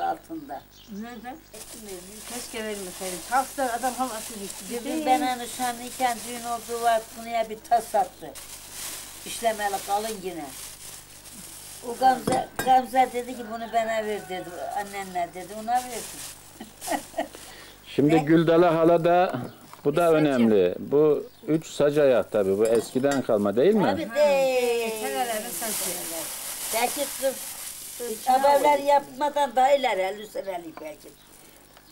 el altında. Nerede? Keşke vermeseydim. Hasta adam havası gitti. Dün ben nişanlıyken düğün olduğu var, konuya bir tas attı. İşlemeli kalın yine. O Gamze dedi ki bunu bana ver dedi, annenle dedi, ona verdim. Şimdi Güldali hala da, bu da önemli. Bu üç saç ayak tabii, bu eskiden kalma değil mi? Tabii değil. Belki haberler yapmadan daha ileri, 50 senelik belki.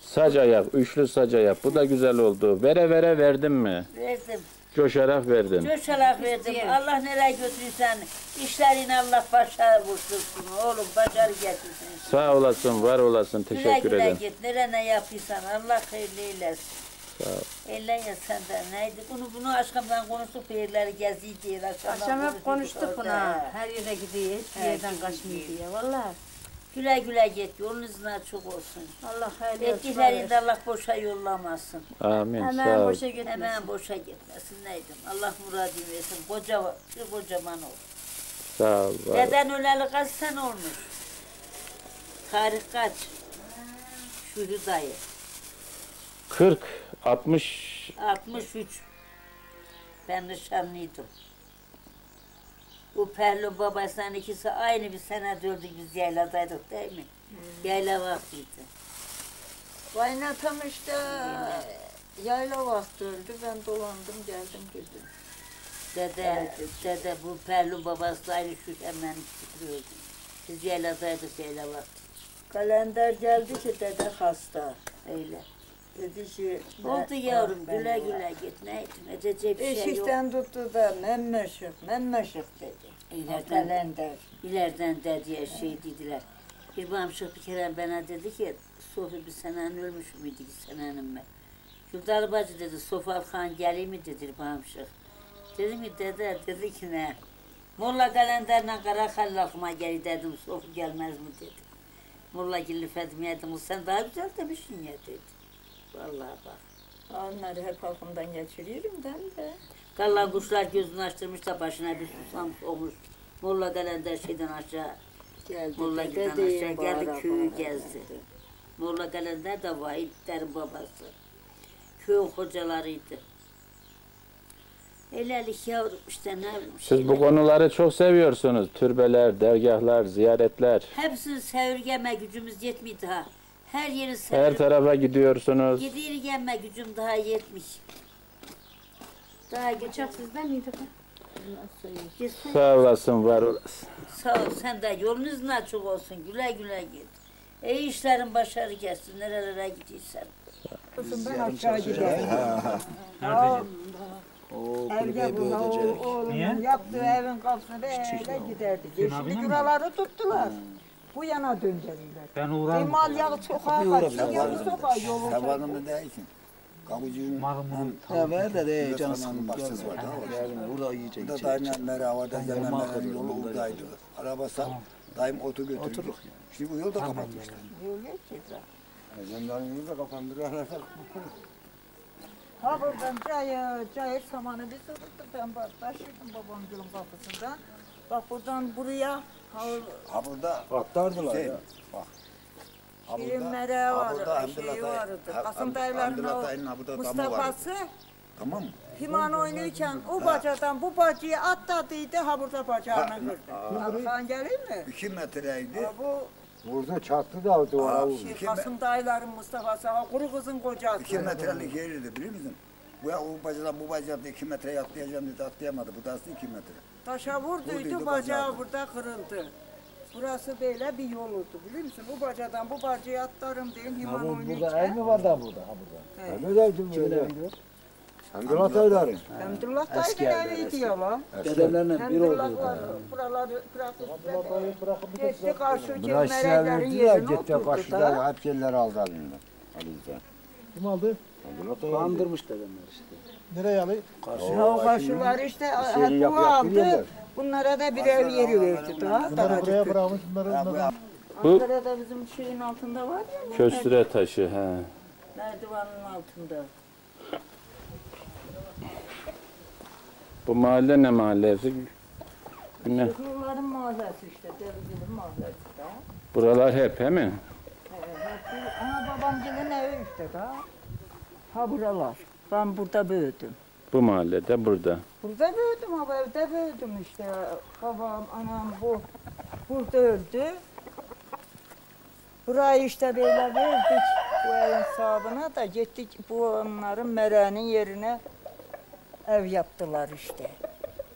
Saç ayak, üçlü saç ayak, bu da güzel oldu. Vere vere verdin mi? Verdim. Coşarak verdin. Coşarak verdim. Allah nereye götürürsen işlerin Allah başa vursun oğlum, başarı getirsin. Sağ olasın, var olasın. Teşekkür ederim. Güle git, nereye ne yapıyorsan Allah hayırlı eylesin. Sağ ol. Eyleyin sen de neydi? Bunu aşkımdan konuştuk, yerleri geziydi diye. Akşam hep konuştuk buna. Her yere gidiyor, hiçbir yerden kaçmıyor diye. Vallahi. Güle güle git, yolunuzdan çok olsun. Allah hayırlı olsun. Etkilerinde Allah boşa yollamasın. Amin. Hemen boşa gitmesin. Hemen boşa gitmesin neydim. Allah muradını versin. Kocaman ol. Sağ ol. Neden öleli kaç sene olmuş? Tarih kaç? Şükrü dayı. 40, 60... 63. Ben nişanlıydım. Bu Perlin babasından ikisi aynı bir sene öldük, biz yayladaydık değil mi? Yayla vaktiydi. Kaynatam işte yayla vakti öldü, ben dolandım geldim güldüm. Dede bu Perlin babası aynı şu hemen öldü. Biz yayladaydık yayla vakti. Kalender geldi ki dede hasta öyle. Dedi ki, oldu yavrum, güle güle git, ne ettim, edeceği bir şey yok. Eşikten tuttu da, memmeşik dedi. İleriden dedi, şey dediler. Bir bağımşık bir kere bana dedi ki, Sofi bir senen ölmüş müydü ki senenin ben? Güldali bacı dedi, Sofi Alkan geleyim mi dedi bağımşık. Dedim ki, dede, dedi ki ne? Molla kalenderle Karakal'la akıma gel dedim, Sofi gelmez mi dedi. Molla gülü fedmiyedim, sen daha güzel demişsin ya dedi. Vallahi bak. Onları hep aklımdan geçiriyorum ben de. Kallan kuşlar gözünü açtırmış da başına bir susam olmuş. Molla kalender şeyden aşağı geldi. Molla giden aşağı geldi, köyü gezdi. Molla kalender de Vahitlerin babası. Köyün hocalarıydı. Elelik yavrum işte ne bileyim. Siz bu konuları çok seviyorsunuz. Türbeler, dergahlar, ziyaretler. Hepsini sevirgeme gücümüz yetmiyor daha. Her yeri severim. Her tarafa gidiyorsunuz. Gidiyor gelme gücüm daha yetmiş. Daha geçer sizden miydi bu? Sağ olasın, var olasın. Sağ ol, sen de yolunuzun açık olsun. Güle güle git. İyi işlerin başarı gelsin. Nerelere gidiyorsan. Ben aşağı gidelim. Allah. Evde buna oğlunun yaptığı evin kapısına böyle giderdik. Şimdi buraları tuttular. Bu yana döndürdüler. Ben uğradım. İmal yağı sokağa kaçtı, yağı sokağa yolu. Tabanımda değilsin. Kavucunun evvel de değil, canı sıkıntı baksız var. Burada yiyecek içecek. Dayımla meravadan gelen merhaba yolu oradaydı. Araba sal, dayım otu götürdü. Şimdi bu yolu da kapatmışlar. Yol yok ki zaten. Zemdanın yolu da kapandırıyorlar. Ha buradan cayır samanı biz tuttuk. Ben taşıyordum babamcığın kapısından. Bak buradan buraya. Ha burada aktardılar şey, ya. Bak. Ha burada. Ha burada Abdullah Mustafa'sı. Tamam mı? Himan oynarken o bacadan bu bacıyı atladıydı. Ha burada bacağını gördü. Sen geleyim mi? 2 metreydi. Ha bu. Burada çattı da o duvara vurdu. Kasım dayıların Mustafa'sı. Ha kuru kızın kocası. 2 metrelik yeriydi biliyor musun? O bacadan bu bacadan 2 metreye atlayacağım dedi, atlayamadı. Bu da aslında 2 metre. Taşa vurduydu, bacağı burada kırıldı. Burası böyle bir yol oldu biliyor musun? Bu bacadan bu bacayı atlarım diyeyim, himan oynayacağım. Burada ev mi var da burada? Ha burada. Öyle derdim böyle. Hamdullah Dayıların. Hamdullah Dayıların eviydi ya lan. Dedemlerle bir oldu. Buraları bırakıp gitti karşı kemerlerin yerine oturdu da. Hep yerleri aldı alındı. Kim aldı? Kandırmış dedemler işte. Nereye alayım? Karşıları işte bu aldı. Bunlara da birer yeri verdi. Bunları buraya bırakmış. Ankara'da bizim şeyin altında var ya. Köstüre taşı he. Merdivanın altında. Bu mahalle ne mahallesi? Bunların mağazası işte. Buralar hep he mi? He. işte daha. Ha buralar. Ben burada büyüdüm. Bu mahallede, burada. Burada büyüdüm ama evde büyüdüm işte. Babam, anam bu. Burada öldü. Burayı işte böyle verdik bu evin sahibine da gittik bu onların merenin yerine ev yaptılar işte.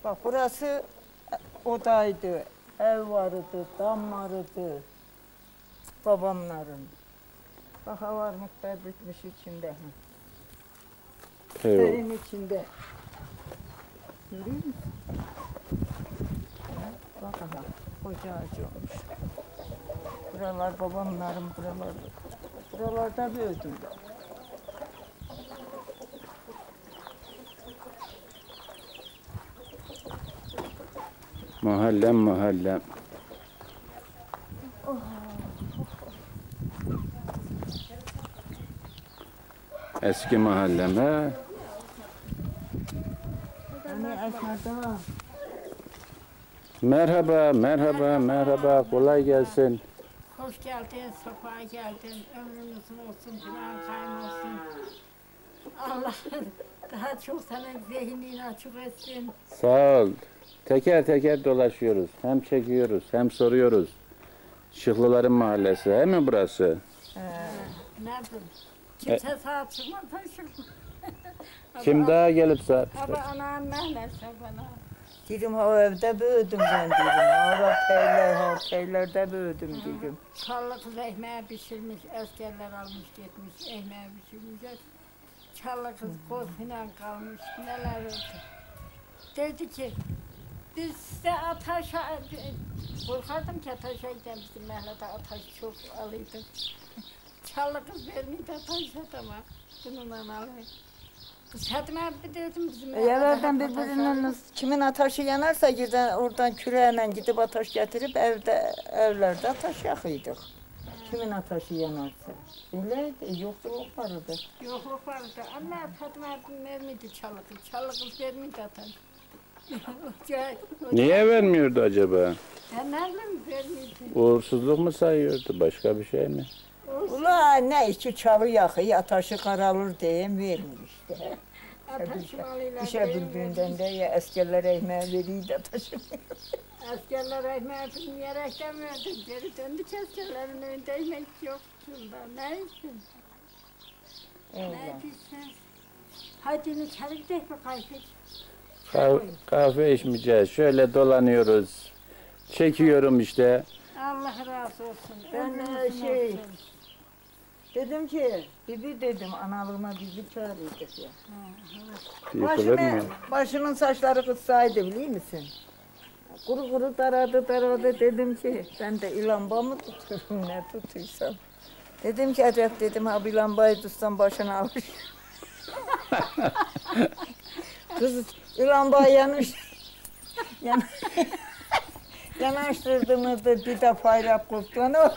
Bak burası odaydı, ev vardı, dam vardı babamların. Bak havarlıklar bitmiş içinde. Evin içinde. Görüyor musun? Bak aha, koca ağacı olmuş. Buralar babamların buraları. Buralarda büyüdüm. Mahallem mahallem. Oh. Eski mahallem he. Merhaba, merhaba, merhaba. Kolay gelsin. Hoş geldin, sokağa geldin, ömrümüzün olsun, günahın olsun. Allah daha çok senin zihnini açık etsin. Sağ ol. Teker teker dolaşıyoruz. Hem çekiyoruz, hem soruyoruz. Şıhlıların mahallesi, değil mi burası? Nerede? Kimse sahip çıkmadan Şıhlı. Kim daha gelip sahip çıkmadan? Ama anam nelerse bana. Dedim o evde büyüdüm ben dedim. Orada peylerde büyüdüm dedim. Çallı kız ekmeği pişirmiş, askerler almış gitmiş, ekmeği pişirmiş. Çallı kız korkuyla kalmış, neler oldu. Dedi ki, biz size ataşa... Korkardım ki ataşa giden bizim Mehmet'e ataş çok alıydı. Çallı kız vermiydi ataşa ama bununla alayım. Evlerden birbirinin kimin ataşı yanarsa giden oradan küreğle gidip ataş getirip evlerde ataş yakıydık. Kimin ataşı yanarsa. Öyleydi, yokluk vardı. Yokluk vardı. Anne Fatma abim vermedi çalıkı. Çalıkı vermedi ataş. Niye vermiyordu acaba? Annem vermedi. Uğursuzluk mu sayıyordu? Başka bir şey mi? Ula ne işi çalı yakıyı, ataşı karalır diye vermiyor işte. Düşe bildiğinden de ya askerler ekmeği veriydi de taşımıyor. Askerler ekmeği bilmeyerek de verdim. Geri döndük askerlerin önünde ekmek yoktu da. Ne için? Ne için? Hadi içeri gidelim mi kahve? Kahve içmeyeceğiz. Şöyle dolanıyoruz. Çekiyorum işte. Allah razı olsun. Ben şey... Dedim ki, bibi dedim, analığıma bibi çağırıyorduk ya. Başının saçları kıtsaydı biliyor musun? Kuru kuru taradı dedim ki, ben de ilamba mı tutuyorum ne tutuysam. Dedim ki, acaba dedim, ha bir lambayı tutsam başına alır. Kız ilamba yanmış. Yanaştırdığımızda bir de fayrap kurtlanıyor.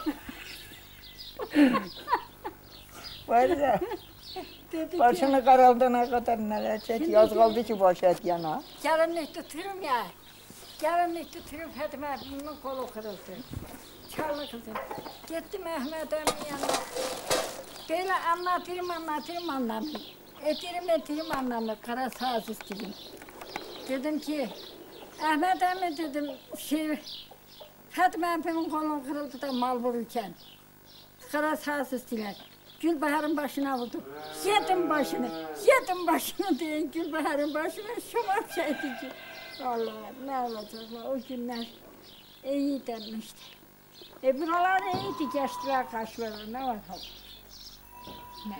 Var da, başını karaldığına kadar neler çek, yaz kaldı ki baş et yana. Gelinlik tutuyorum ya, gelinlik tutuyorum Fetime abimin kolu kırıldı. Çallı kızım, gittim Mehmet abimin yanına. Böyle anlatırım, etirim, kara saz istedim. Dedim ki, Ahmet abi dedim, Fetime abimin kolu kırıldı da mal vururken. Kara saz istediler. Gülbahar'ın başına vurdum. Yedim başını deyin Gülbahar'ın başına şomar çekti. Allah'ım ne olacaklar o günler iyi denmişti. Buralar iyiydi geçtiler karşılara ne var tabi. Ne?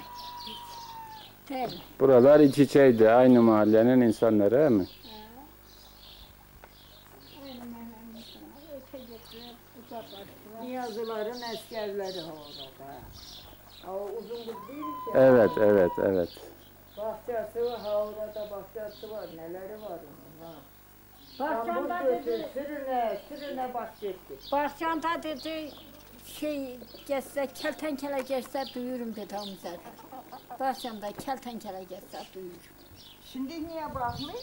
Değil. Buralar iç içeydi aynı mahallenin insanları değil mi? Aynı mahallenin insanları öte gittiler uzaklaştılar. Niyazıların eskerleri orada. Evet. Bahçesi var, orada bahçesi var, neleri var onun? Bahçanda dedi, sürüne bahçetti. Bahçanda dedi, geçse, keltenkele geçse duyurum dedi amca. Bahçanda keltenkele geçse duyurum. Şimdi niye bakmıyor?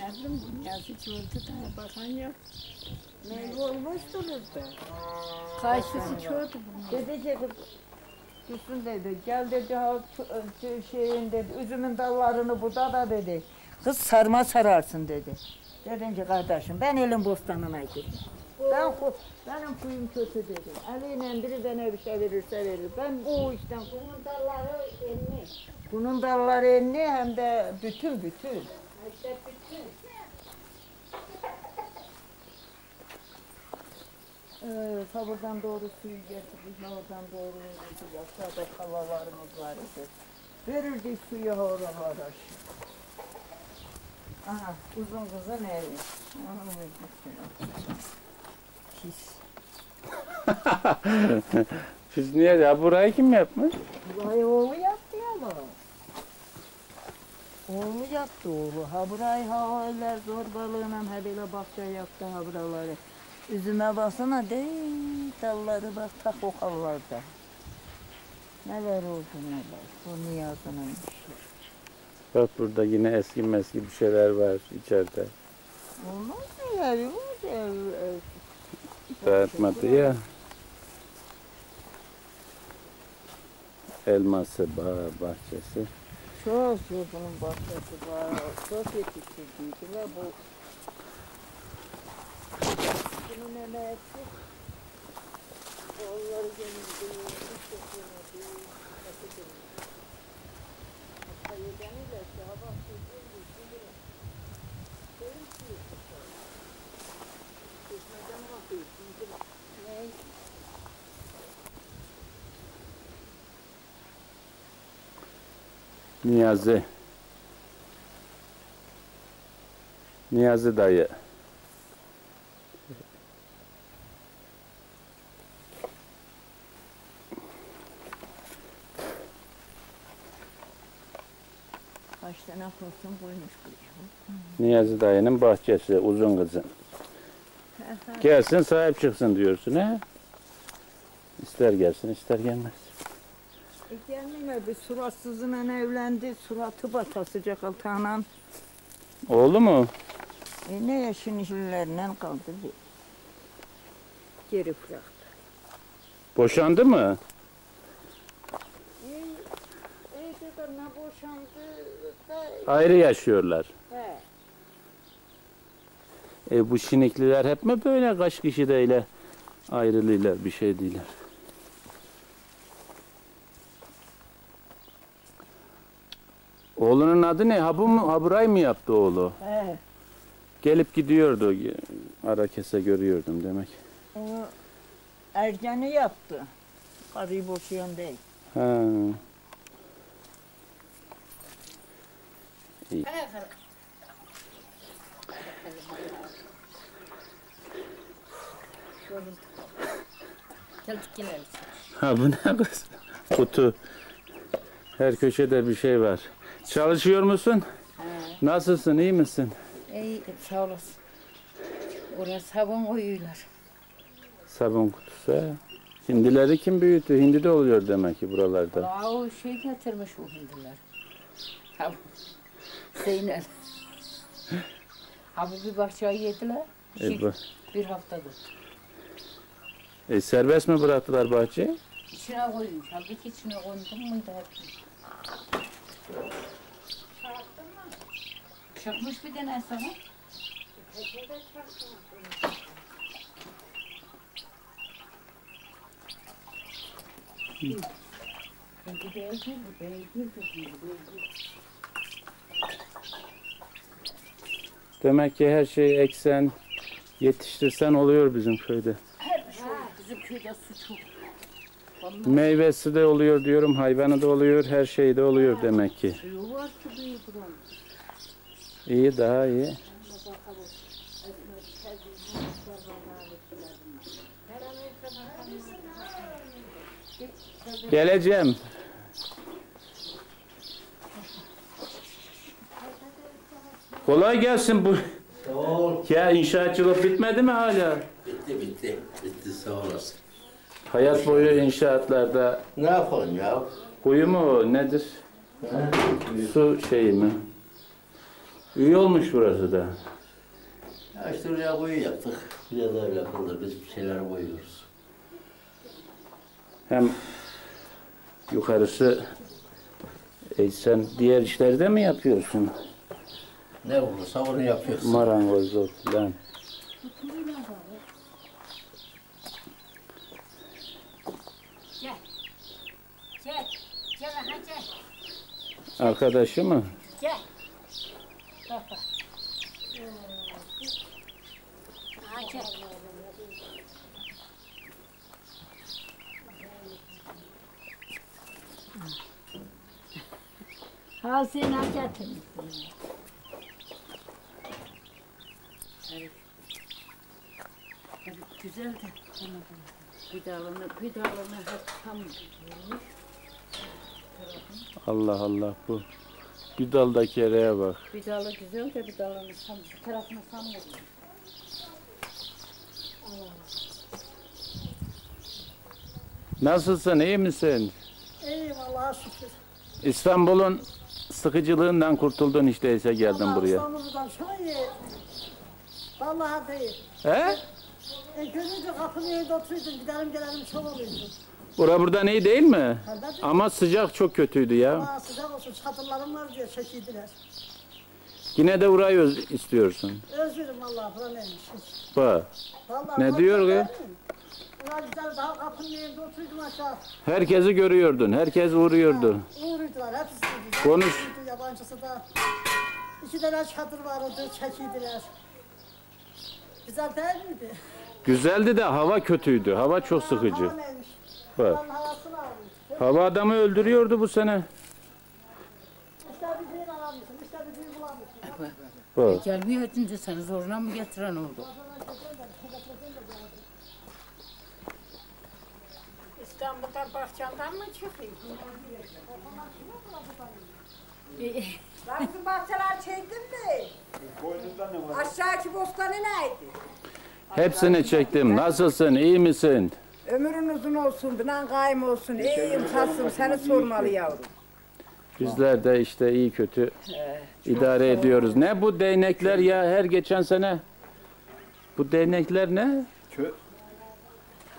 Ne bileyim, dünyası çöldü daha bakan yok. Meyve olmuştur orada. Kayısısı çöldü bunun. Dedi ki, örtmüşsün dedi. Gel dedi şeyin dedi, üzümün dallarını burada da dedi. Kız sarma sararsın dedi. Dedim ki kardeşim ben elin bostanına girdim. Benim kuyum kötü dedi. Eliyle biri bana bir şey verirse verir. Ben bu işten bunun dalları enli. Bunun dalları enli hem de bütün. İşte bütün. Sabırdan doğru suyu getirdik, oradan doğru yaşlarda kalalarımız var idi. Verirdik suyu oralara. Aha, uzun kızın evi. Pis. Siz niye ya? Burayı kim yapmış? Burayı oğlu yaptı ya bu. Oğlu yaptı oğlu. Ha burayı hava eller zor balığına hep böyle bahçe yaptı ha buraları. Üzüme basana değil, dalları bak da kokarlarda. Neler oldu neler, bu niyazına düşür. Bak burada yine eski bir şeyler var içeride. Olmaz mı ya, dağıtmadı ya. Elması, bahçesi. Çok bunun bahçesi var, çok yetiştirdik ve bu... Bunun emeği çok. Onları gönüldü, hiç çekilmedi, nasıl gönüldü. Hatta yedeniyle sabah sürdüğünü düşündüler. Benim suyu tutarlar. Kesmeden bakıyor, sürdüler. Ney? Niyazi dayı. Niyazi dayının bahçesi, uzun kızın. Gelsin sahip çıksın diyorsun he? İster gelsin, ister gelmez. Gelmiyor bir suratsızla evlendi, suratı batasıcak altanan. Oğlu mu? Ne yaşın işlerinden kaldı bir. Geri bıraktı. Boşandı mı? Ayrı yaşıyorlar. He. Bu şinikliler hep mi böyle kaç kişi de ile ayrılıyorlar, bir şey değiller. Oğlunun adı ne? Haburay mı yaptı oğlu? He. Gelip gidiyordu. Ara kese görüyordum demek. O ergeni yaptı. Karıyı boşayan değil. He. Ha bu ne kız? Kutu. Her köşede bir şey var. Çalışıyor musun? He. Nasılsın? İyi misin? İyi, sağ olasın. Oraya sabun koyuyorlar. Sabun kutusu he. Hindileri kim büyüttü? Hindi de oluyor demek ki buralarda. Aa, o şey getirmiş o hindiler. Sabun. Zeynel. Abi bir bahçeyi yediler, bir haftadır. Serbest mi bıraktılar bahçeyi? İçine koymuş, tabii ki içine koydum muydu hepsini. Çarptın mı? Çıkmış bir tane sana. Demek ki her şeyi eksen, yetiştirsen oluyor bizim köyde. Her şey oluyor. Bizim köyde su çok. Vallahi. Meyvesi de oluyor diyorum, hayvanı da oluyor, her şey de oluyor ha, demek ki. Suyu var ki iyi buranın. İyi, daha iyi. Geleceğim. Kolay gelsin bu. Sağ ol. Ya inşaatçılık bitmedi mi hala? Bitti sağ olasın. Hayat boyu inşaatlarda. Ne yapalım ya? Kuyu mu nedir? Ha? Su şeyi mi? İyi olmuş burası da. Ya işte oraya kuyu yaptık. Biraz daha yakındır biz bir şeyler koyuyoruz. Hem yukarısı. Sen diğer işlerde mi yapıyorsun? Ne olursa onu yapıyorsun. Marangozluk falan. Gel. Gel. Gel aha gel. Arkadaşı mı? Gel. Bak bak. Aha gel. Ha sen hakikat ettin. Evet. Güzel de tamam. Pidalarını tam görmüş. Allah Allah bu. Güldaldaki yere bak. Pidalı güzel de pidalarını tam bu tarafını tam görmüş. Nasılsın? İyi misin? İyiyim Allah'a şükür. İstanbul'un sıkıcılığından kurtuldun işteyse geldin Allah, buraya. İstanbul'dan şöyle vallahi değil. He? Gözünce kapının önünde oturuyordum, gidelim gelelim çok oluyordu. Bura buradan iyi değil mi? Elbette. Ama sıcak çok kötüydü ya. Aa, sıcak olsun, çadırlarım var diyor, çekildiler. Yine de burayı istiyorsun. Özürüm vallahi, bura neymiş hiç. Bak, ne diyor ki? Daha kapının önünde oturuyordum aşağı. Herkesi görüyordun, herkes uğruyordu. Ha, uğruydular, hepsi. Konuş. Yabancısı da. İki tane çadır vardı, çekildiler. Güzel değil miydi? Güzeldi de hava kötüydü, hava çok sıkıcı. Hava neymiş? Bak. Hava adamı öldürüyordu bu sene. İşte bir düğün alamıyorsun, işte bir düğün bulamıyorsun. Bak. Gelmiyor edince seni zoruna mı getiren oldu? İstanbul'dan bahçandan mı çıkıyor? Lan bizim bahçeler çektim de. Aşağıki bostanı neydi? Hepsini çektim. Nasılsın? İyi misin? Ömrün uzun olsun, binan kayım olsun. İyiyim kasım, seni sormalı yavrum. Bizler de işte iyi kötü idare ediyoruz. Ne bu değnekler ya her geçen sene? Bu değnekler ne?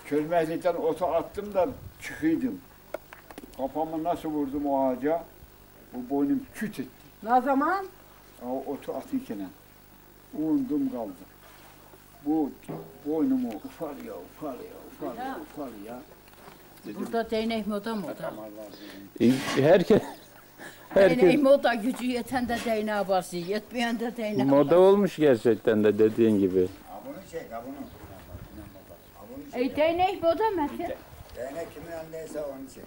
Çözmezlikten ota attım da çıkıydım. Kafamı nasıl vurdum o ağaca? Bu boynum küt etti. Ne zaman? O otu atırken. Uğundum kaldı. Bu boynumu ufar ya. Dedim, burada değnek moda mı oda? Herkes... Değnek moda gücü yeten de değneğe basıyor, yetmeyen de değneğe moda basıyor. Olmuş gerçekten de dediğin gibi. Abunu çek, abunu. Değnek moda Metin. Değnek kimin elindeyse onu çek.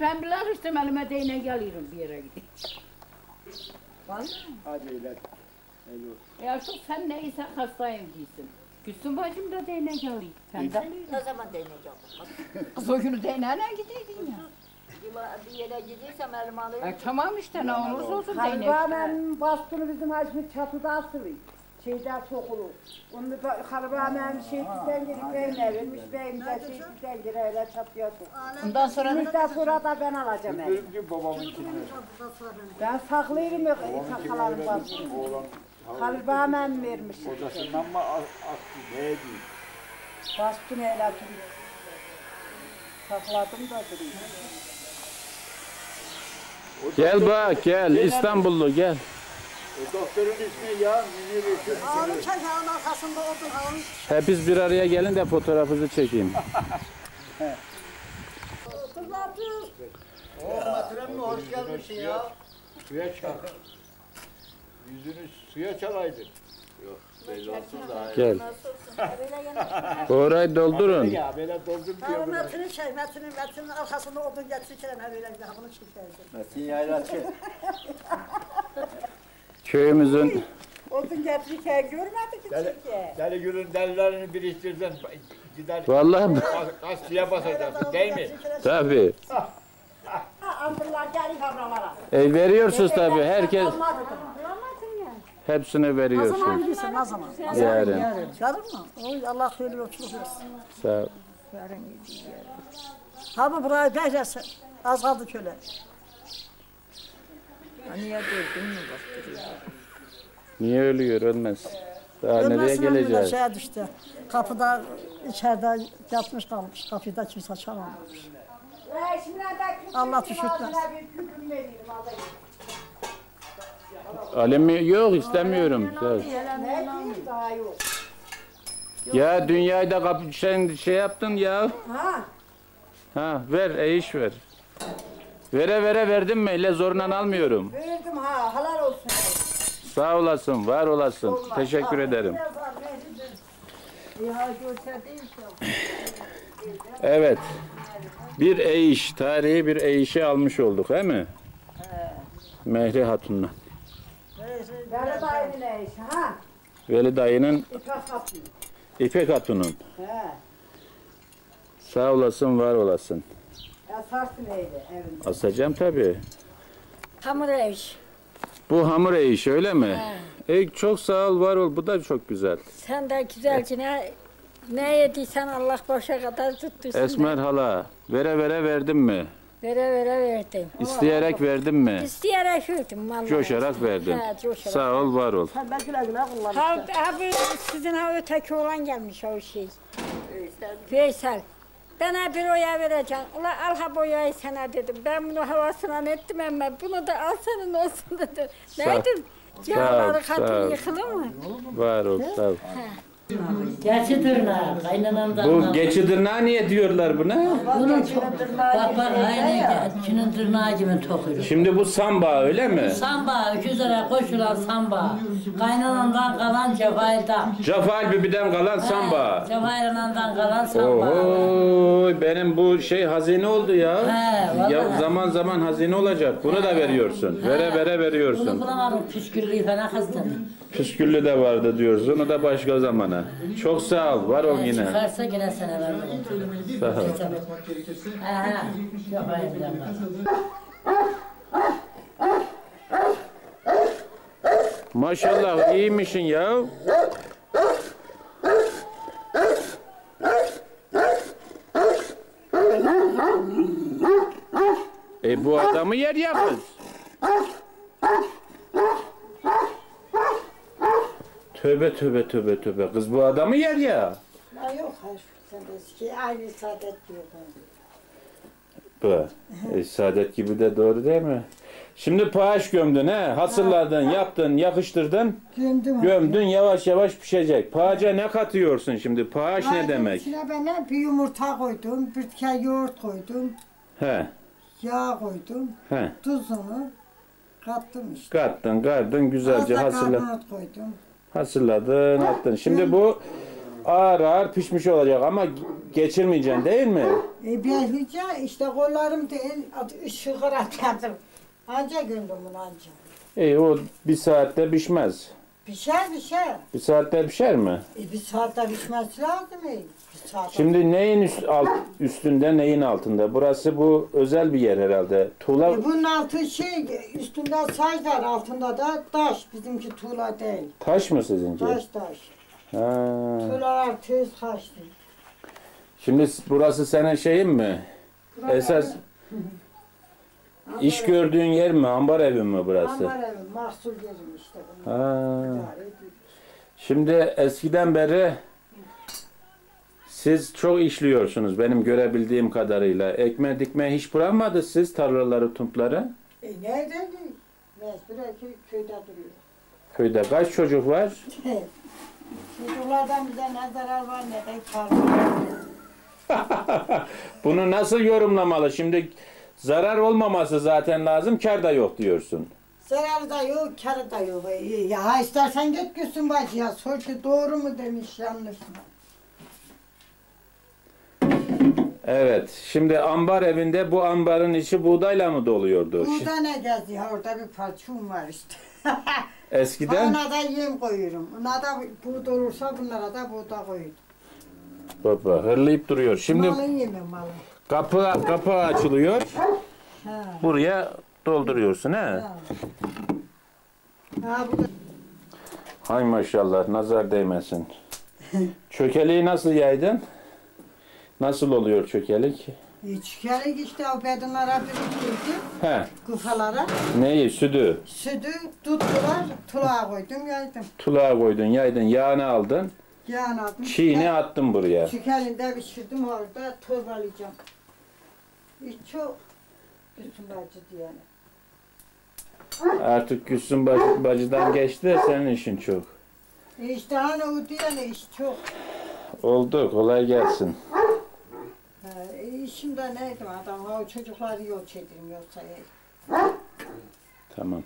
Ben bile alıştım, elime değnek alıyorum bir yere gideyim. Vallahi. Hadi ilet. Artık sen neyse hastayım diyorsun. Gülsün bacım da değnek alayım. Ne zaman değnek alayım? Kız o günü değneğine gideydin ya. Bir yere gidiyorsam elime alayım. Tamam işte ne olursa olsun değnek. Karabahanın bastonu bizim açmış çatıda asılıyım. Şeyden sokulur. Onu karabahanın şeyden girip beyimle vermiş. Beyimle şeyden girip öyle çatıya sokulur. Ondan sonra? Bundan sonra da ben alacağım elime. Ben saklayırım ya kakaların bastonu. Kalba ben vermiş. Odasından mı attı? Neydi? Bastın öyle duruyor. Sakladım da duruyor. Gel bak gel İstanbullu gel. O doktorun ismi ya. Ağanın çek ağanın arkasında oldun ağanın. Hepiniz bir araya gelin de fotoğrafınızı çekeyim. Kızlar dur. Oh Matrem mi hoş gelmişsin ya. Suya çarpın. Yüzünü suya çalaydın. Yok, belli olsun da. Gel. Orayı doldurun. Ya, böyle doldurun diyor. Metin'i çek, Metin'in arkasında odun getirirken ben böyle gidip bunu çekeceğim. Metin yayla çek. Köyümüzün... Odun getirirken görmedi ki çünkü. Deli gülün delilerini biriştirsen gider... Vallahi mi? Kastıya basacaksın, değil mi? Tabii. Andırlar gelin kamralara. Veriyorsunuz tabii, herkes... Hepsini veriyorsun. Ne zaman gidiyorsun? Ne zaman? Yarın. Yarın mı? Oy Allah hayırlı olsun. Sağ ol. Yarın gidiyor. Abi buraya değersin. Az kaldı köle. Niye durdun mu baktırıyor? Niye ölüyor? Ölmez. Daha nereye geleceğiz? Şeye düştü. Kapıda içeride yatmış kalmış. Kapıda kimse çalamamış. Allah tuşutmaz. Alemi yok, istemiyorum. Ya dünyayı da kapışan şey yaptın ya. Ha ver, iş ver. Vere verdim mi? İle zorla almıyorum. Verdim ha, halal olsun. Sağ olasın, var olasın. Olmaz. Teşekkür ederim. Evet. Bir eyiş, tarihi bir eyişi almış olduk, değil mi? Mehri Hatun'la. Veli dayının eyişi, ha? Veli dayının... İpek Hatun'un. Sağ olasın, var olasın. Asarsın evinde. Asacağım tabii. Hamur eyiş. Bu hamur eyiş, öyle mi? Çok sağ ol, var ol. Bu da çok güzel. Sen de güzelcine... Ne yediysen Allah başa kadar tuttursun. Esmer hala, vere verdin mi? Vere verdim. İsteyerek verdin mi? İsteyerek verdim vallahi. Coşarak verdin. Coşarak. Sağ ol, var ol. Ha, abi sizin öteki olan gelmiş o şey. Veysel. Ben abi oya vereceğim. Ulan al ha boyayı sana dedim. Ben bunu havasına ettim ama bunu da al senin olsun dedim. Neydim? Cevapları katın yıkılır mı? Var ol, sağ ol. Geçi dırnağı, kaynanam da... Bu geçi dırnağı niye diyorlar buna? Bunun bak aynı geçinin dırnağı gibi tokuyor. Şimdi bu sambağı öyle mi? Sambağı, 200 lira koşulan sambağı. Kaynanamdan kalan cefaildan. Cefail bibiden kalan sambağı. Cefail anamdan kalan sambağı. Oho, benim bu şey hazine oldu ya. Ya zaman zaman hazine olacak. Bunu da veriyorsun. Vere veriyorsun. Bunu bulamadım, püsküllüyü fena kızdın. Püsküllü de vardı diyorsun, o da başka zamana. Çok sağ ol, var ol yine. Çıkarsa yine sana var. Sağ ol. Maşallah iyiymişsin ya. Bu adamı yer yapız. Tövbe kız bu adamı yer ya. Ya yok ki aynı Saadet gibi. Bu Saadet gibi de doğru değil mi? Şimdi paaş gömdün he, hasırladın, yaptın, yakıştırdın. Gömdün yavaş pişecek. Paaşa ne katıyorsun şimdi? Paaş ne demek? İçine ben bir yumurta koydum, bir tane yoğurt koydum. He. Yağ koydum. He. Tuzunu kattım işte. Kattın güzelce hasırladın. Karbonat koydum. Hazırladın, attın. Şimdi bu ağır pişmiş olacak ama geçirmeyeceksin değil mi? Belki işte kollarım değil, ışığı atladım. Anca gündüm bunu anca. O bir saatte pişmez. Pişer. Bir saatte pişer mi? Bir saatte pişmesi lazım. Şimdi neyin üstünde, neyin altında? Burası bu özel bir yer herhalde. Tuğla... bunun altı şey, üstünde saç var, altında da taş. Bizimki tuğla değil. Taş mı sizinki? Taş. Tuğlalar tez taş değil. Şimdi burası senin şeyin mi? Burası esas iş gördüğün yer mi? Ambar evi mi burası? Ambar evi, mahsul yerim işte. Şimdi eskiden beri siz çok işliyorsunuz benim görebildiğim kadarıyla. Ekme dikmeye hiç bırakmadı siz tarlaları, tumpları. Nereden? Mecburen köyde duruyor. Köyde kaç çocuk var? Çocuklardan bize ne zarar var ne de kar. Bunu nasıl yorumlamalı? Şimdi zarar olmaması zaten lazım, kar da yok diyorsun. Zarar da yok, kar da yok. Ya istersen git gülsün bacıya. Sor ki doğru mu demiş, yanlış mı? Evet, şimdi ambar evinde bu ambarın içi buğdayla mı doluyordu? Buğday ne geziyor? Orada bir parçum var işte. Eskiden? Ona da yem koyuyorum. Ona da buğday olursa bunlara da buğday koyuyorum. Baba hırlayıp duruyor. Şimdi malı yemem, malı. Kapı açılıyor. Buraya dolduruyorsun he? Hay maşallah, nazar değmesin. Çökeliği nasıl yaydın? Nasıl oluyor çökelik? Çökelik işte o bedinlere biriktirdim. He. Kufalara. Neyi? Südü? Südü tuttular, tulağa koydum, yaydım. Tulağa koydun, yaydın, yağını aldın. Yağını aldım. Çiğini attım buraya. Çökelinde pişirdim, orada torbalayacağım. Çok Gülsüm Bacı yani. Artık Gülsüm Bacı'dan geçti de senin işin çok. İş daha ne oldu yani, iş çok. Oldu, kolay gelsin. İşim de neydi adam, o çocukları yol çevirmiyorsa. Tamam.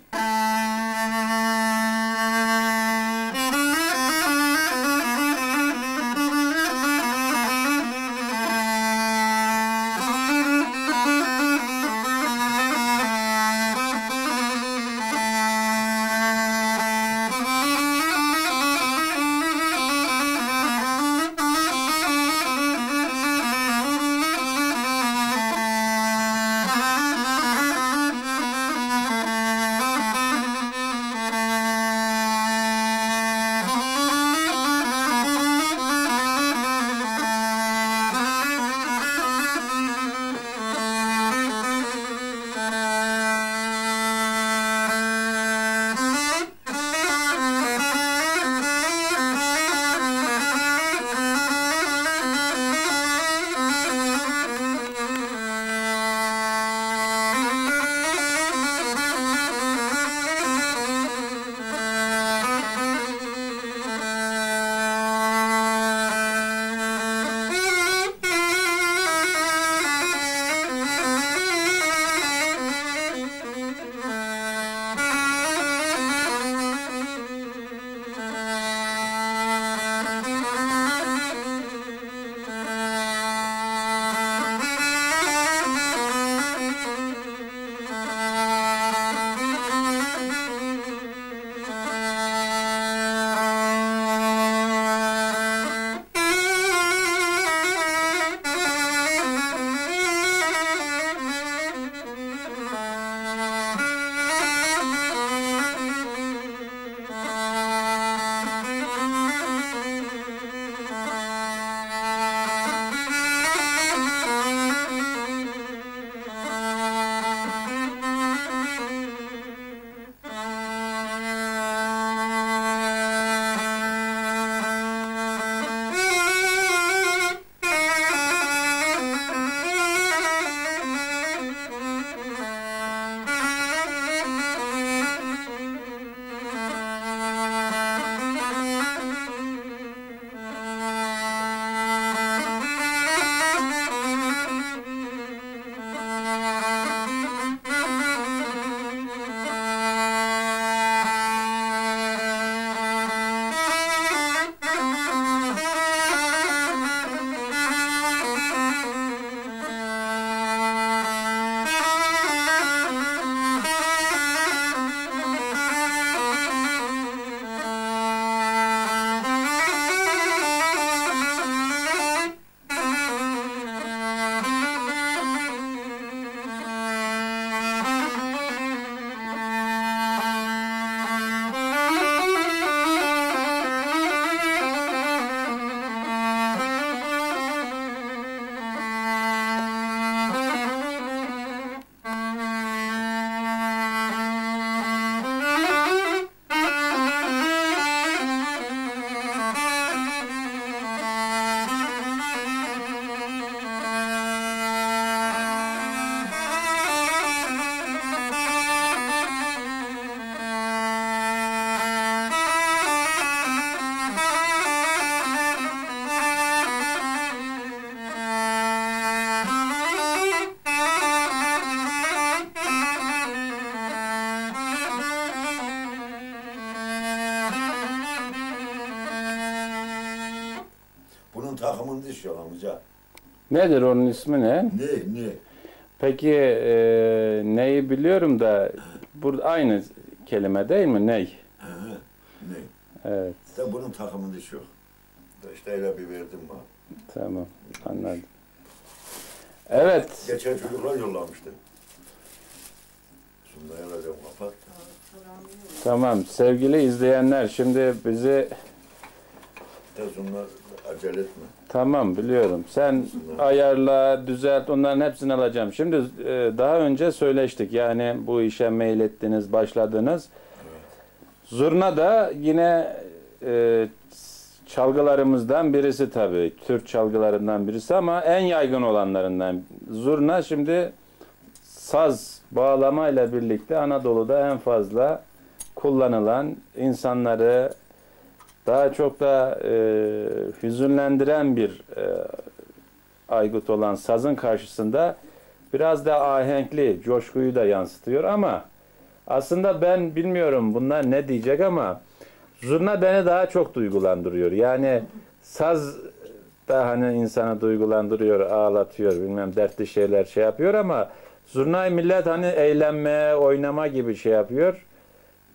Takımın dışı amca. Nedir onun ismi ne? Ne? Peki neyi biliyorum da burada aynı kelime değil mi? Ney? Ney. Evet. İşte bunun takımın dışı yok. İşte öyle bir verdim bana. Tamam, anladım. Evet. Geçen çocuklar yollamıştı. Şunları alacağım, kapat. Tamam, sevgili izleyenler şimdi bizi... Bunlar acele etme. Tamam biliyorum. Sen bunlar ayarla, düzelt, onların hepsini alacağım. Şimdi daha önce söyleştik. Yani bu işe mail ettiniz, başladınız. Evet. Zurna da yine çalgılarımızdan birisi tabii. Türk çalgılarından birisi ama en yaygın olanlarından. Zurna şimdi saz bağlamayla birlikte Anadolu'da en fazla kullanılan, insanları daha çok da hüzünlendiren bir aygıt olan sazın karşısında biraz da ahenkli, coşkuyu da yansıtıyor ama aslında ben bilmiyorum bunlar ne diyecek ama zurna beni daha çok duygulandırıyor. Yani saz da hani insanı duygulandırıyor, ağlatıyor, bilmem dertli şeyler şey yapıyor ama zurnayı millet hani eğlenmeye, oynama gibi şey yapıyor.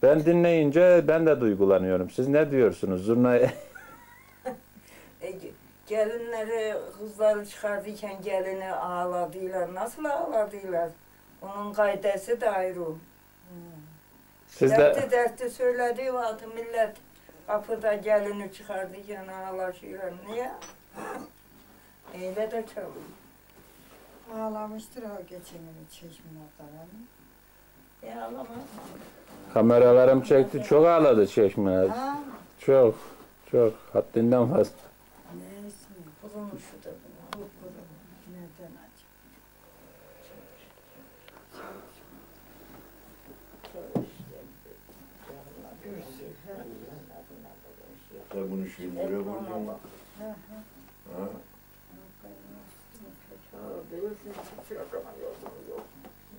Ben dinleyince ben de duygulanıyorum. Siz ne diyorsunuz zurnayı? Gelinleri, kızları çıkardıkken gelini ağladılar. Nasıl ağladılar? Onun kaydesi de ayrı. Siz dertli söylediği vakti millet kapıda gelini çıkardıkken ağlaşıyorlar. Niye? Eyle de çalıyor. Ağlamıştır o geçimini çeşmelerden. E ağlamaz. Kameralarım çekti, çok ağladı çeşmeler. Çok, çok. Haddinden fazla. Bulmuşu da bunu. Nereden acı? Sen bunu şimdi buraya vurdun mu? Ha? Bilirsin hiçbir adama yolunu yok.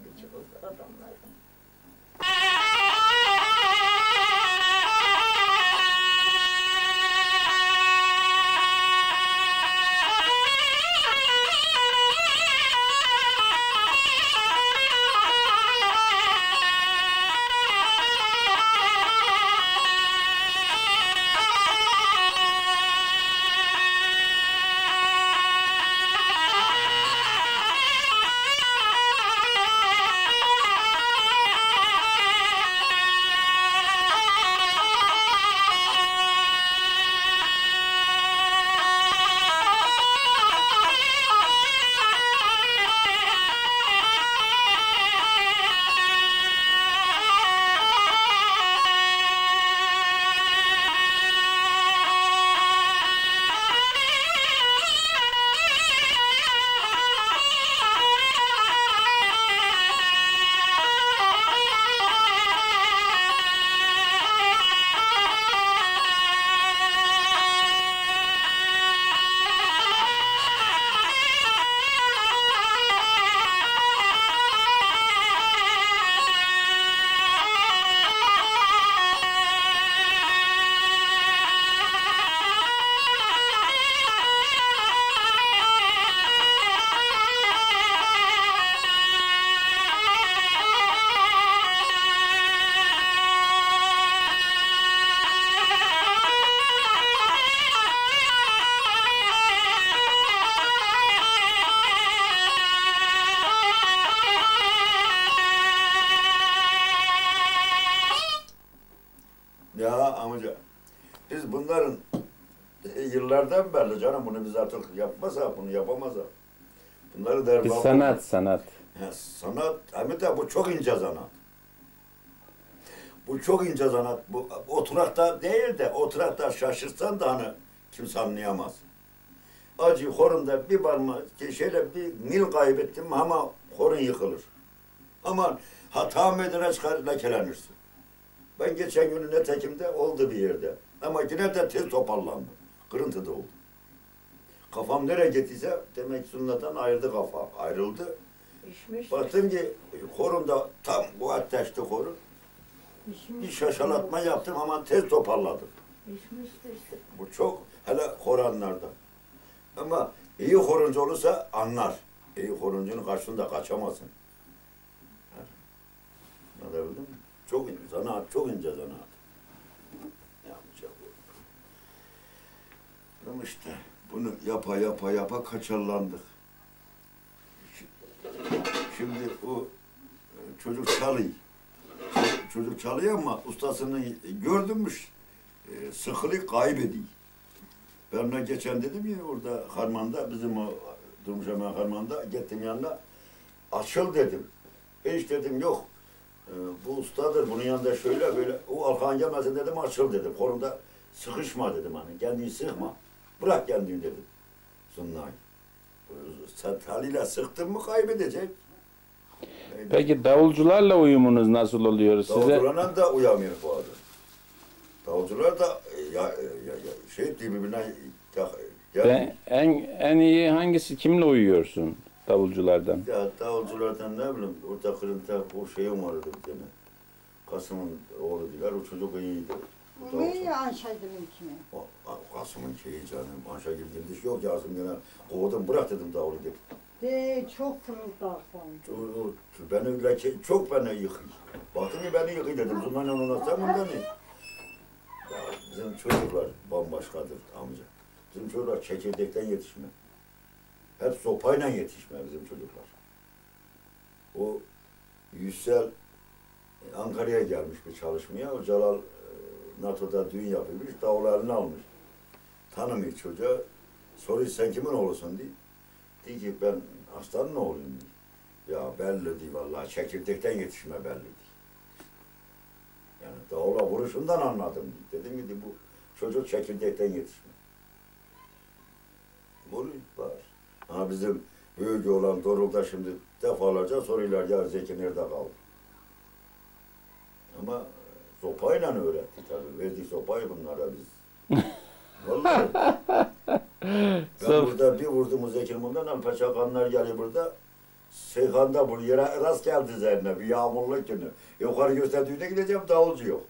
Bir çıkıldı adamlar. Yıllardan beri canım bunu biz artık yapmazsak, bunu yapamazsak. Bunları derba... Bir sanat, sanat. He, sanat, hem de bu çok ince sanat. Bu çok ince sanat. Bu oturakta değil de, oturakta şaşırsan da hani kimse anlayamaz. Acı horunda bir parma, şöyle bir mil kaybettim ama horun yıkılır. Aman hata meydana çıkar, lekelenirsin. Ben geçen günün etekimde oldu bir yerde. Ama yine de tez toparlandı. Kırıntı da oldu. Kafam nereye gittiyse demek zurnadan ayrıldı kafa. Ayrıldı. Baktım ki korumda tam bu ateşti korum. Bir şaşalatma yaptım ama tez toparladım. Bu çok hele horanlarda. Ama iyi horuncu olursa anlar. İyi horuncunun karşısında kaçamazsın. Anlatabildim mi? Çok ince zanaat, çok ince zanaat. İşte bunu yapa kaçarlandık. Şimdi o çocuk çalıyor. Çocuk çalıyor ama ustasını gördünmüş, sıkılık kaybediyor. Ben de geçen dedim ya orada harmanda, bizim o Durmuş Hemen harmanda, gittim yanına, açıl dedim. Hiç dedim yok, bu ustadır, bunun yanında şöyle böyle, o alkan gelmesin dedim, açıl dedim. Korumda Sıkışma dedim hani. Kendini sıkma. Bırak kendini dedim. Zurnayı. Sen haliyle sıktın mı kaybedecek. Peki davulcularla uyumunuz nasıl oluyor size? Davulcularla da uyamıyor bu adam. Davulcular da birbirine en iyi hangisi? Kimle uyuyorsun davulculardan? Ya davulculardan ne bileyim, orta kırıntı o şeyim vardı bir tane. Kasım'ın oğlu diler, o çocuk iyiydi. Bu neyi Anşa girdim kimi? Kasım'ın şeyi canım, Anşa girdim yok ya Kasım gene. Kovdum, bırak dedim davulu dedim. De çok kırıldı aklım. Ben öyle çok beni yıkıyor. Baktın ki beni yıkıyor dedim. Zurnayla ona sen bundan ne? Bizim çocuklar bambaşkadır amca. Bizim çocuklar çekirdekten yetişme. Hep sopayla yetişme bizim çocuklar. O Yüksel Ankara'ya gelmiş bir çalışmaya. O Celal NATO'da düğün yapıyormuş. Davulu eline almış. Tanımıyor çocuğa. Soruyor sen kimin oğlusun diye. Diyor ki ben aslanın oğluyum. Ya belli diyor vallahi çekirdekten yetişme belli diyor. Yani davula vuruşundan anladım diyor. Dedim ki bu çocuk çekirdekten yetişme. Vuruyor var. Ama bizim büyük olan Doruk'ta şimdi defalarca soruyorlar ya Zeki nerede kaldı? Ama sopayla öğretti tabii. Verdik sopayı bunlara biz. Vallahi. Ben burada bir vurdum o Zeki'nin bundan, paçakanlar geliyor burada. Seyhan'da bu yere rast geldi üzerine bir yağmurlu günü. Yukarı gösterdiğinde gideceğim, davulcu yok.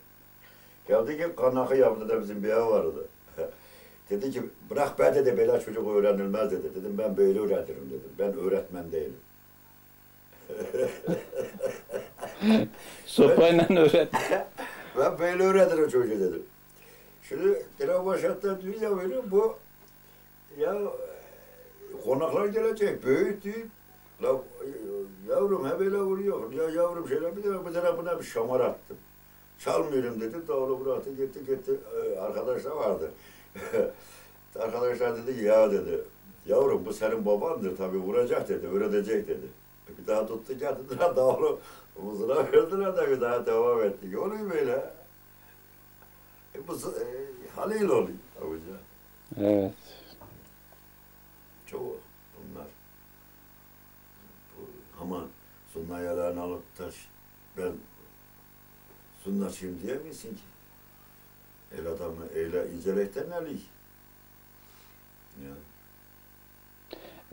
Geldi ki Kanakı yaptı da bizim bir ev vardı. Dedi ki bırak ben de böyle çocuk öğrenilmez dedi. Dedim ben böyle öğretirim dedim. Ben öğretmen değilim. Sopayla öğret. Ben böyle öğretirim çocuğu dedim. Şimdi Trabzon'da dünya böyle bu ya konaklar gelecek büyük değil. La yavrum hep öyle vuruyor. Ya yavrum şöyle bir de bu tarafına bir şamar attım. Çalmıyorum dedim. Davulu bıraktı gitti. Arkadaşlar vardı. Arkadaşlar dedi ya dedi. Yavrum bu senin babandır tabii vuracak dedi. Öğretecek dedi. Bir daha tuttu geldi. Davulu omuzuna verdiler de bir daha devam etti. Oluyor böyle. Bu haliyle oluyor. Abica. Evet. Çoğu bunlar. Ama zurnalarını alıp da ben zurnacıyım diyemezsin ki. El adamı eyle incelekten alayım.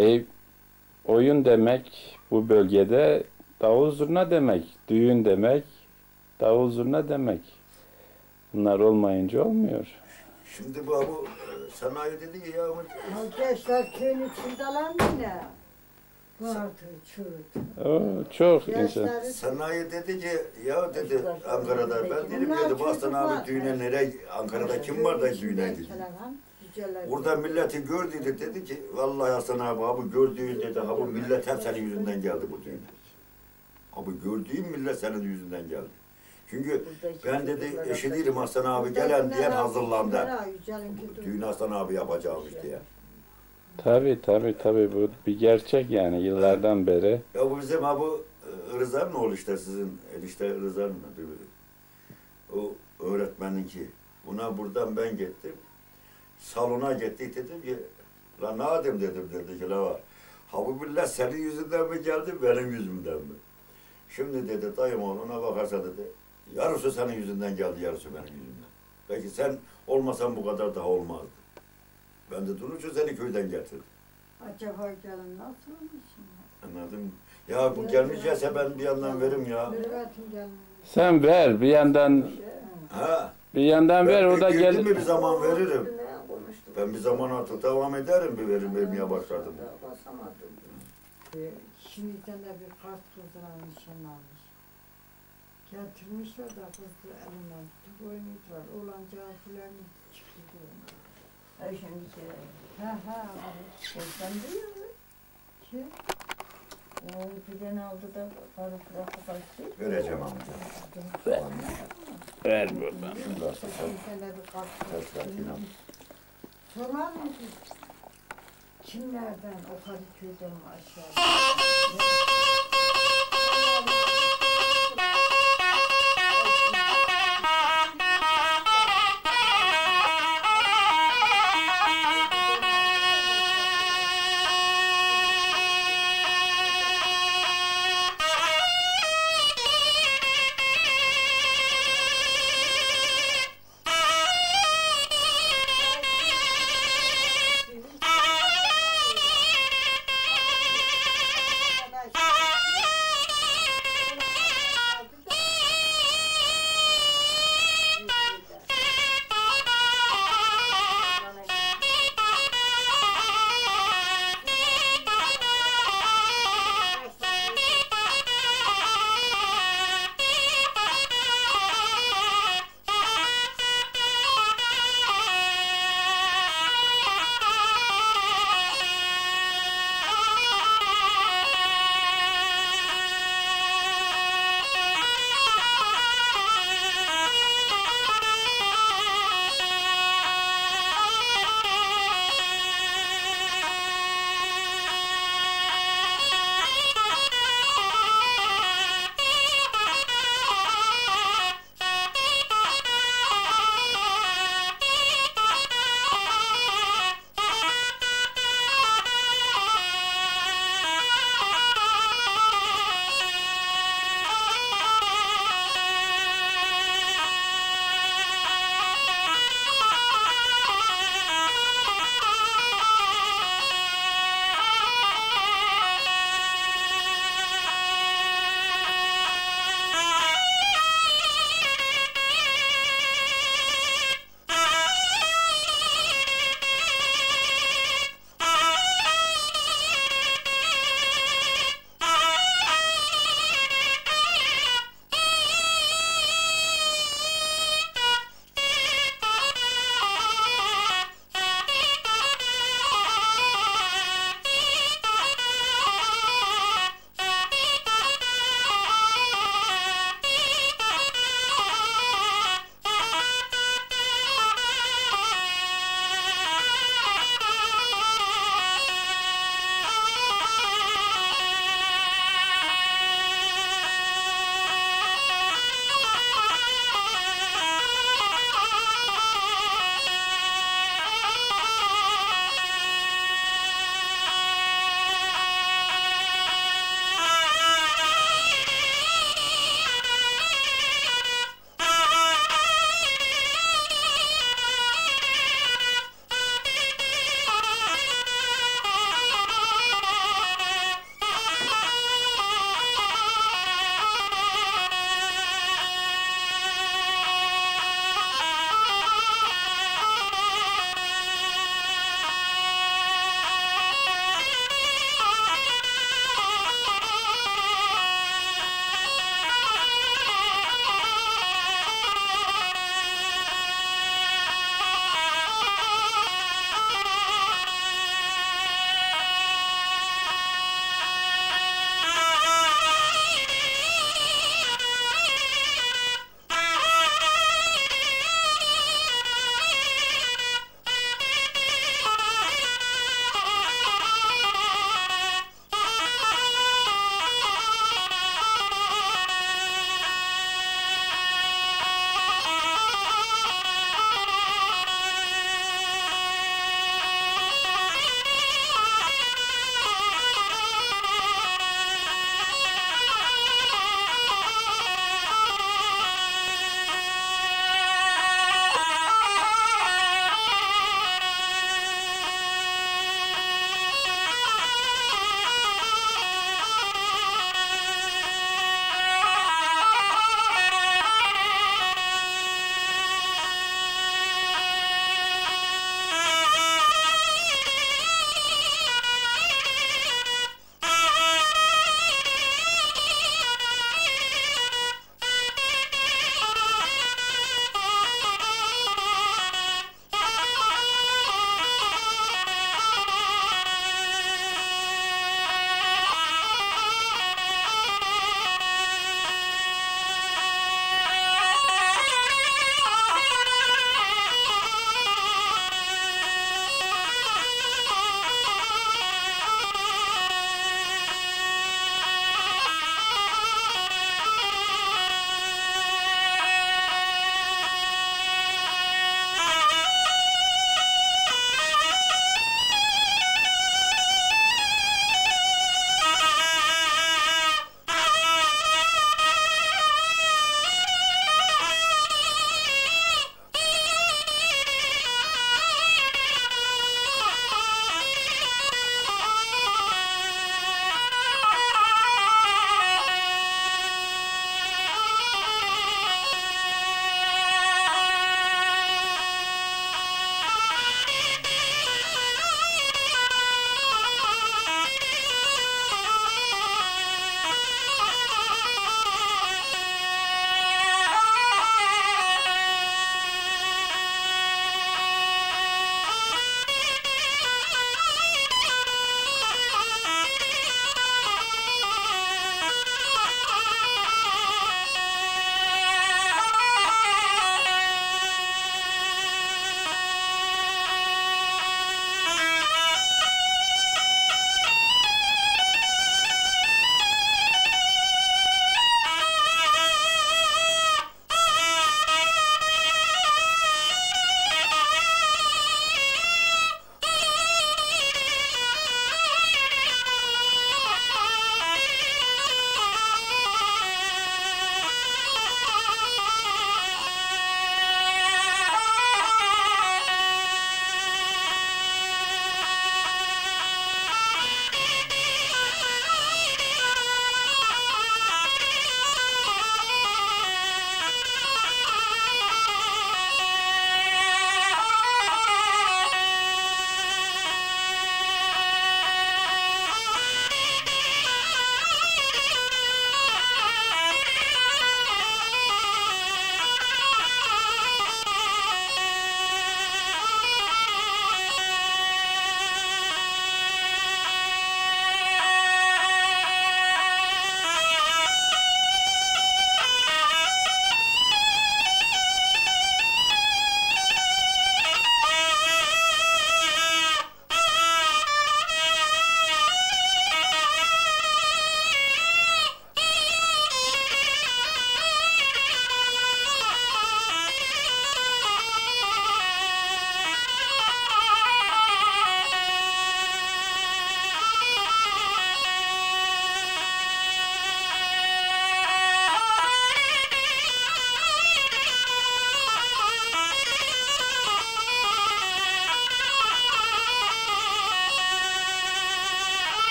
Yani. Oyun demek bu bölgede davul zurna demek, düğün demek, davul zurna demek. Bunlar olmayınca olmuyor. Şimdi bu sanayi dedi ki ya gençler köyün içindeler mi ne? Vardı çok. Çok insan. Sanayi dedi ki ya dedi Ankara'da ben dedim dedi Bastan abi düğüne nereye Ankara'da kim var da düğüne gidiyor. Burada milleti gördü dedi ki vallahi Hasan abi abi gördüğün dedi ha bu millet hep senin yüzünden geldi bu düğüne. Abi gördüğün millet senin yüzünden geldi. Çünkü ben dedi eşi değilim Hasan abi gelen diyen hazırlandı. Düğün Hasan abi yapacağımış diye. Tabii bu bir gerçek yani yıllardan beri. Ya bu bizim ha bu Rıza'nın oğlu işte sizin enişte Rıza'nın o öğretmeninki. Buna buradan ben gittim. Salona gittik dedim ki la Nadim dedim dedi ki la var. Ha bu millet senin yüzünden mi geldi benim yüzümden mi? Şimdi dedi dayım ona bakarsa dedi. Yarısı senin yüzünden geldi, yarısı benim yüzümden. Peki sen olmasan bu kadar daha olmazdı. Ben de durunca seni köyden getirdim. Acaba gelin nasıl olmuşsun? Anladım. Ya bu gelmeyecekse ben bir yandan veririm ya. Sen ver bir yandan. Ha. Bir yandan ben ver orada gel. Ben bir zaman veririm. Ben bir zaman artık devam ederim bir veririm vermeye başladım. Basamadım. Şimdiden de bir kart kızdıran nişan almış. Getirmişler de kızdı elinden tutup oynadılar. Olan cahillerle çıktı. Öşenlikleri. Ha. Sen biliyor musun? Kim? O birden aldı da karı bırakıp açtı. Göreceğim amca. Ver buradan. Şimdiden de bir kart kızdıran. Sorar mısın? Kimlerden o kadar köyden aşağıya?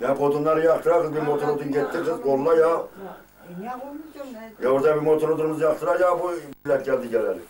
Ya odunları yaktıra kız, bir motor odun getireceğiz, kolla ya. Ya orada bir motor odunumuz yaktıra ya, bu millet geldi geleli.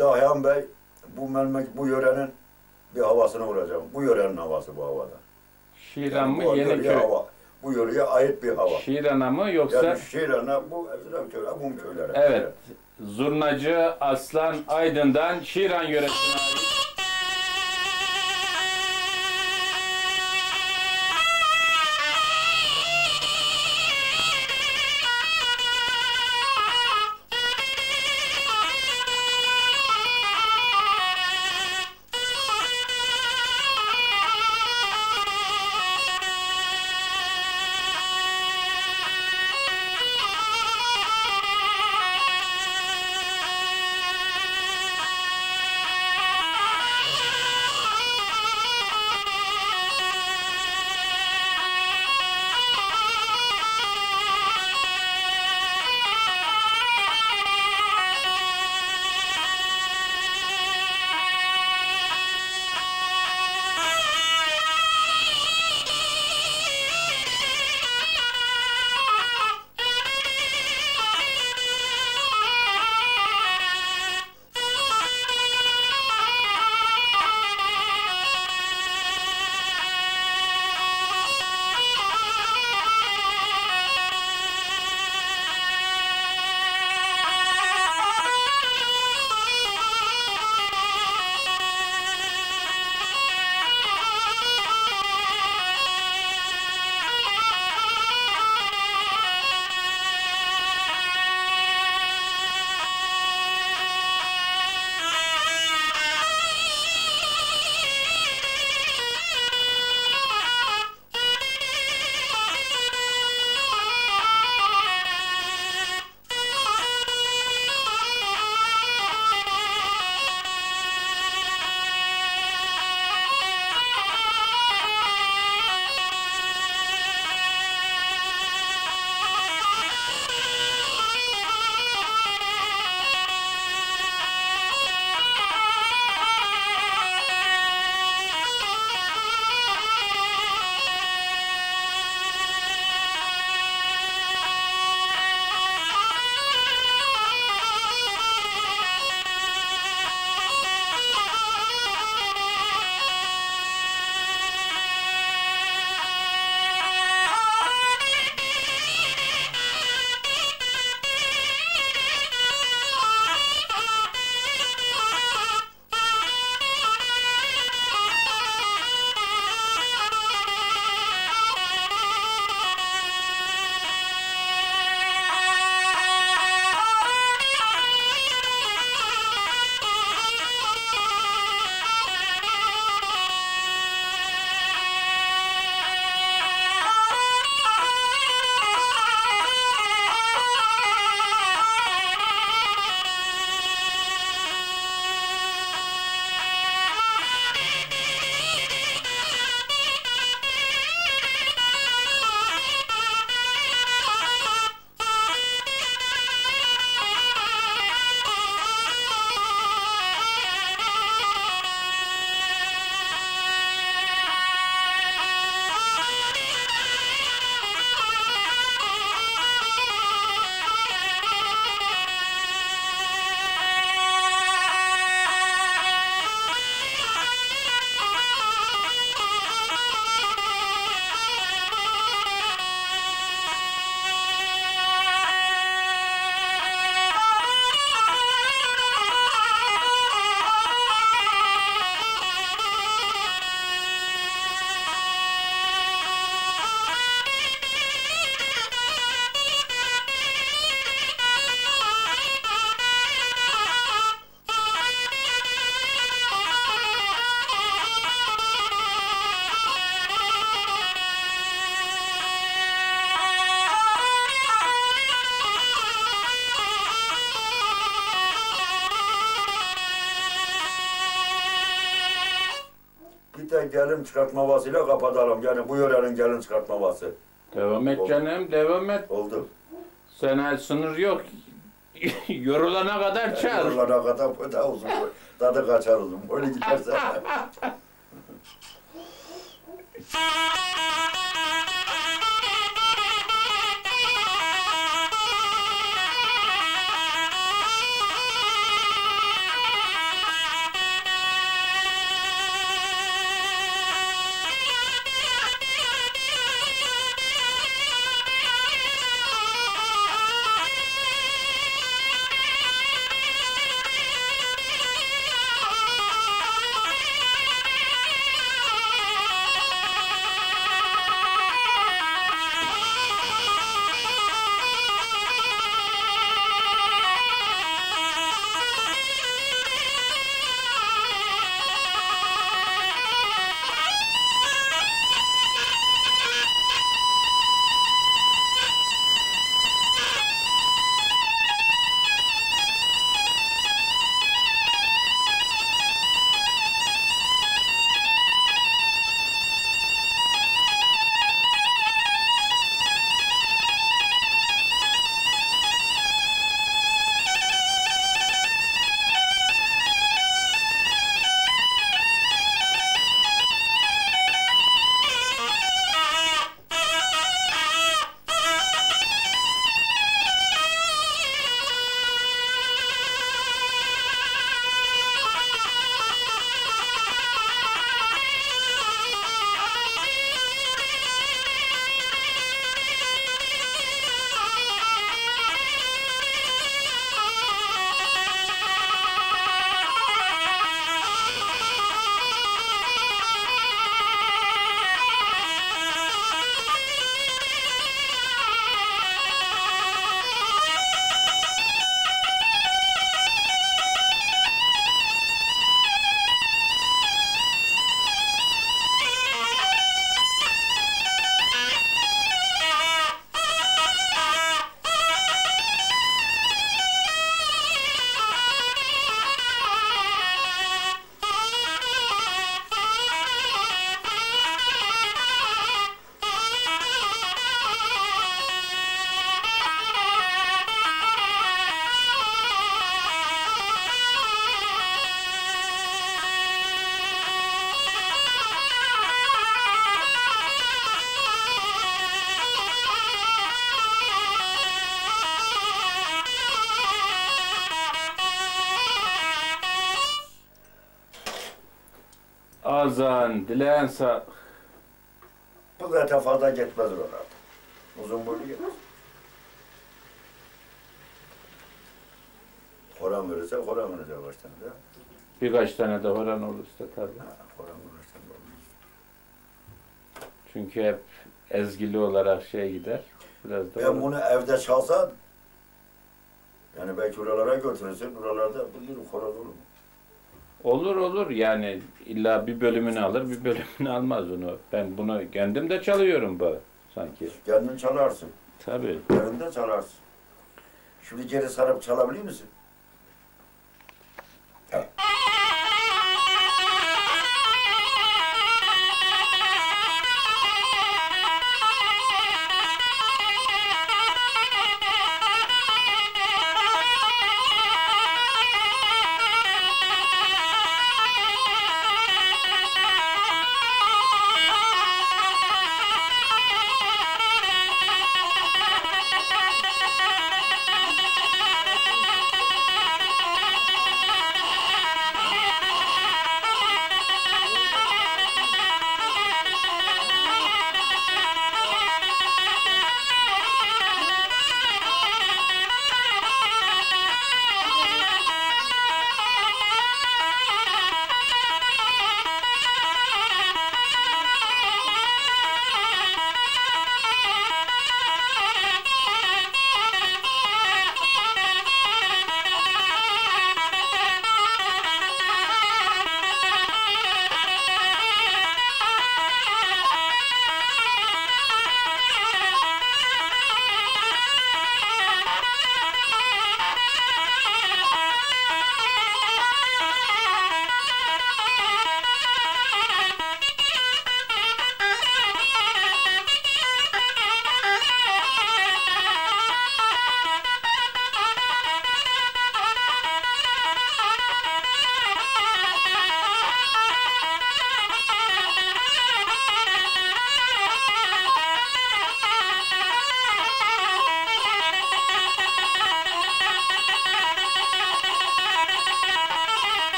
Dahiyan Bey bu yörenin bir havasına vuracağım. Bu yörenin havası bu havada. Şiran yani mı Yeniköy? Bu yöreye ait bir hava. Şiran'a mı yoksa? Yani Şiran'a, bu Erzurum'a, köylere. Evet. Zurnacı Aslan Aydın'dan Şiran yöresine ait. Gelin çıkartma vasıyla kapatalım. Yani bu yörenin gelin çıkartma vası. Devam et canım, devam et. Oldu. Sana sınır yok. Yorulana kadar çal. Yorulana kadar daha uzun. Tadı kaçar uzun. Öyle gidersen. azan, dilen sağ. Bu zaten fazla gitmez ona. Uzun boylu gitmez. Horan verirse horan verirse kaç tane de. Birkaç tane de horan olursa tabii. Ha, horan verirse olmaz. Çünkü hep ezgili olarak şey gider. Biraz da ben olur. Bunu evde çalsam, yani belki oralara götürürsün, oralarda bulurum, horan olur mu? Olur olur yani illa bir bölümünü alır, bir bölümünü almaz onu. Ben bunu kendim de çalıyorum bu sanki. Kendin çalarsın. Tabii. Kendin de çalarsın. Şimdi geri sarıp çalabilir misin? Ha.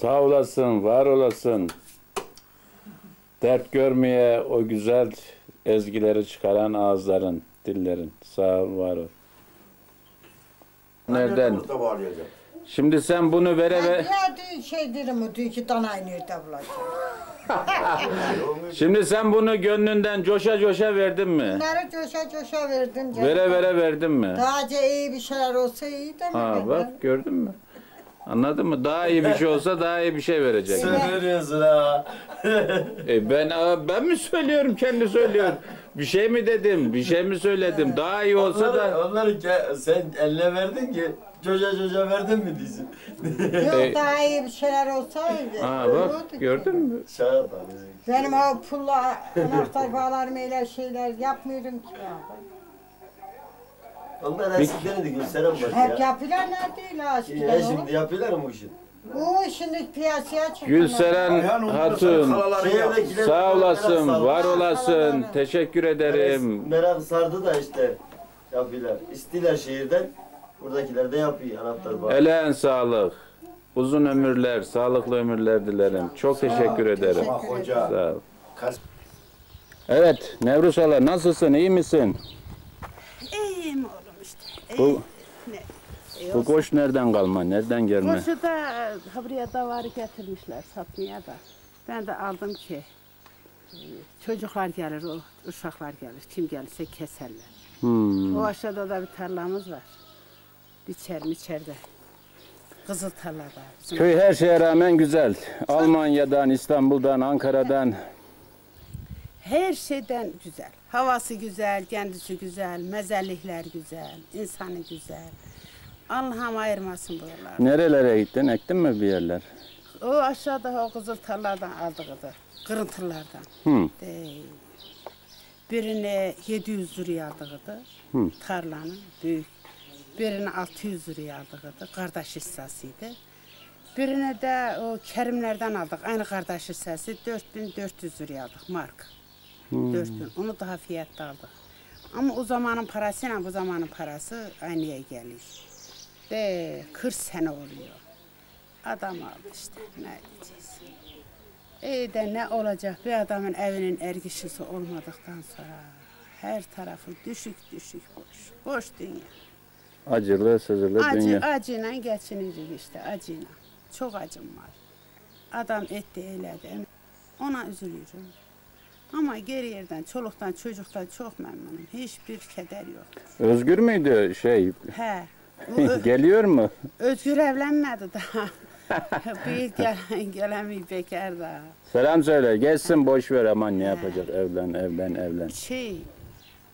Sağ olasın, var olasın. Dert görmeye o güzel ezgileri çıkaran ağızların, dillerin. Sağ ol, var ol. Nereden? Şimdi sen bunu vere ve... Şimdi sen bunu gönlünden coşa coşa verdin mi? Bunları coşa coşa verdim. Canım. Vere vere verdin mi? Daha iyi bir şeyler olsa iyi de mi? Ha, bak gördün mü? Anladın mı? Daha iyi bir şey olsa daha iyi bir şey verecek. Söylüyorsun ha. Ben mi söylüyorum? Kendi söylüyorum. Bir şey mi dedim? Bir şey mi söyledim? Daha iyi olsa da... Onları sen eline verdin ki çocuğa çocuğa verdin mi diyeceğim. Yok daha iyi bir şeyler olsa... Ha bak gördün mü? Benim o pulla anahtar bağlarım öyle şeyler yapmıyorum ki. Onlar eskiden de gösteren var ya. Hep yapıyorlar değil ha eskiden oğlum. Şimdi yapıyorlar mı bu işi? Bu şimdi piyasaya çıkıyor. Gülseren Hatun, sağ olasın, var olasın, teşekkür ederim. Merak sardı da işte yapıyorlar. İstiler şehirden, buradakiler de yapıyor anahtar bağlı. Elen sağlık, uzun ömürler, sağlıklı ömürler dilerim. Çok teşekkür ederim. Sağ ol. Evet, Nevruz Hala nasılsın, iyi misin? İyiyim. Bu koş nereden kalma, nereden gelme? Koşu da buraya davarı getirmişler satmaya da. Ben de aldım ki. Çocuklar gelir, uşaklar gelir. Kim gelirse keserler. Hmm. O aşağıda da bir tarlamız var. İçeride. Kızıl tarla var. Bizim köy her şeye rağmen güzel. Almanya'dan, İstanbul'dan, Ankara'dan. Her şeyden güzel. Havası güzel, kendisi güzel, mezellikler güzel, insanı güzel. Allah'ım ayırmasın buraları. Nerelere gittin? Ektin mi bir yerler? O aşağıda o kızıl tarladan aldığıdır. Kırıntılardan. Hmm. Birine 700 liraya aldığıdır. Hmm. Tarlanın büyük. Birine 600 liraya aldığıdır. Kardeş hissasıydı. Birine de o Kerimlerden aldık. Aynı kardeş hissası 4400 liraya aldık mark. Hmm. 4000. Onu daha fiyatta aldık. Ama o zamanın parasıyla bu zamanın parası aynıya geliyor. Ve 40 sene oluyor. Adam aldı işte. Ne diyeceğiz? İyi de ne olacak? Bir adamın evinin ergişisi olmadıktan sonra her tarafı düşük boş. Boş dünya. Acılı, sızırlı dünya. Acıyla geçinecek işte, acıyla. Çok acım var. Adam etti, eyledi. Ona üzülüyorum. Ama geri yerden, çoluktan, çocuktan çok memnunum. Hiçbir keder yok. Özgür müydü şey? He. Geliyor mu? Özgür evlenmedi daha. Bir gelemiyor, bekar daha. Selam söyle, geçsin boş ver aman ne yapacak, evlen.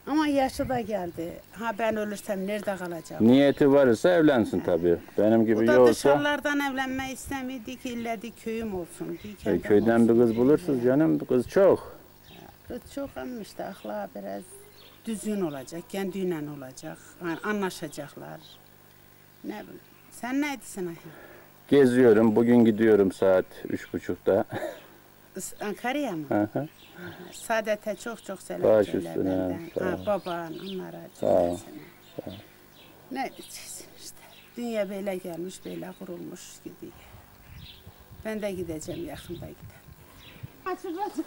Ama yaşı da geldi. Ha ben ölürsem nerede kalacağım? Niyeti varsa evlensin tabii. Benim gibi yoksa... O da dışarılardan evlenme istemedi ki illa de köyüm olsun. Köyden bir kız bulursunuz canım. Kız çok. Kız çok ama işte akla biraz düzgün olacak. Kendiyle olacak. Yani anlaşacaklar. Ne bileyim. Sen neydisin Ayhan? Geziyorum. Bugün gidiyorum saat 3.30'da. Ankara'ya mı? Hı. Saadet'e çok selam söyler benden. Baban, onlara çok selam. Ne diyeceksin işte. Dünya böyle gelmiş, böyle kurulmuş gidiyor. Ben de gideceğim, yakında giderim. Açın.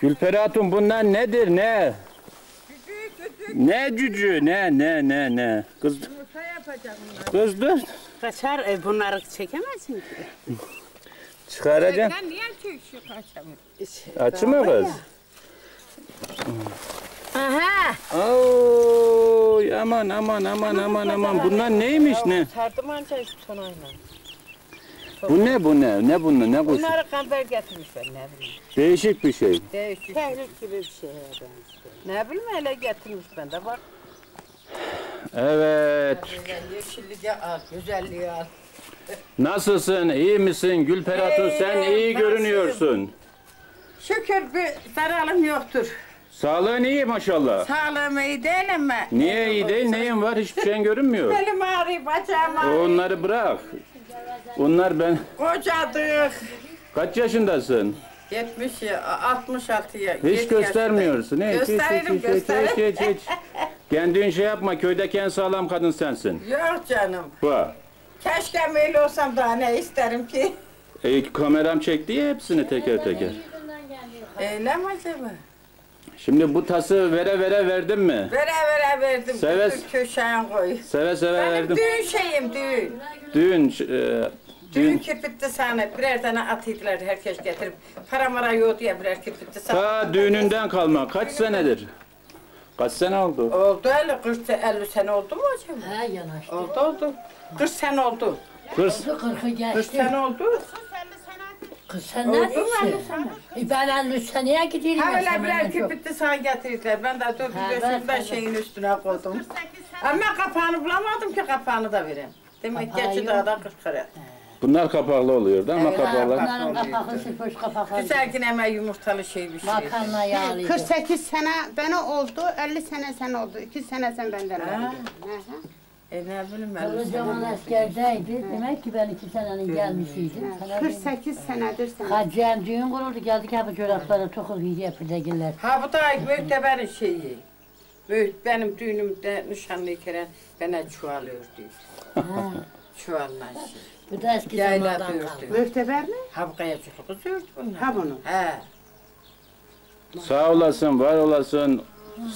Gülperi Hatun bunlar nedir, ne? Cücü. Ne cücü, ne? Kız... Yumurta yapacak bunlar. Kız dur. Kaçar, bunları çekemezsin ki. Çıkaracaksın. Ben niye çöküşü kaçamıyorum? Açı mı kız? Aha! Oy, aman. Bunlar neymiş ya, ne? Sardım ancak tonayla. Bu ne? Ne koşuyor? Bunları kamber getirmiş ben, ne bileyim. Değişik bir şey. Tehlik gibi bir şey. Ne bileyim, hele getirmiş ben de bak. Evet. Yeşilliğe al, güzelliğe al. Nasılsın, iyi misin Gülperi Hatun? Sen iyi görünüyorsun. Şükür bir zararım yoktur. Sağlığın iyi maşallah. Sağlığım iyi değil ama. Niye iyi değil, neyin var? Hiçbir şeyin görünmüyor. Belim ağrıyor, bacağım ağrıyor. Onları bırak. Onlar ben... Kocadık. Kaç yaşındasın? 66'ya. Hiç göstermiyorsun. Gösteririm. Kendin şey yapma, köydeki en sağlam kadın sensin. Yok canım. Bak. Keşke böyle olsam daha ne isterim ki? Kameram çekti ya hepsini teker. Öyle mi acaba? Şimdi bu tası vere verdin mi? Vere verdim. Bütün köşeye koy. Seve benim verdim. Benim düğün şeyim, düğün. Düğün kirpitti sana, birer tane atıydılar herkes getirip. Para mara yoğdu ya birer kirpitti sana. Ta düğününden kalma, kaç senedir? Kaç sene oldu? Oldu öyle, 40-50 sene oldu mu acaba? He yanaştı. Oldu. 40 sene oldu. 40'ı geçti. 40 sene oldu. Kız sen neredesin? Ben 50 seneye gidiyorum. Ha öyle birer kirpitti sana getirdiler. Ben de 4-5 şeyin üstüne koydum. Ama kapağını bulamadım ki kapağını da vereyim. Demek geçti daha da 40 kere. Bunlar kapaklı oluyordu ama evet, kapaklar... Bunların kapaklı, sıfır kapaklı. Güzelkin hemen yumurtalı şey bir şey. Makarna yağlıydı. 48 sene bana oldu, 50 sene sen oldu. 2 sene sen benden oldu. Ne bileyim ben... O zaman askerdeydi, demek ki ben 2 senenin gelmişiydim. 48 senedir sen... Hacı'm düğün kuruldu, geldik hep çoraplara tokuz yiyip yapıdakiller. Ha bu da büyük de benim şeyi. Büyük benim düğünümde nişanlıyken bana çuvalıyordu. Çuvalla şey. Bu da eski zamandan kaldı. Müfteber mi? Havkaya çocuk ördü bunlar. Ha bunu? He. Sağ olasın, var olasın.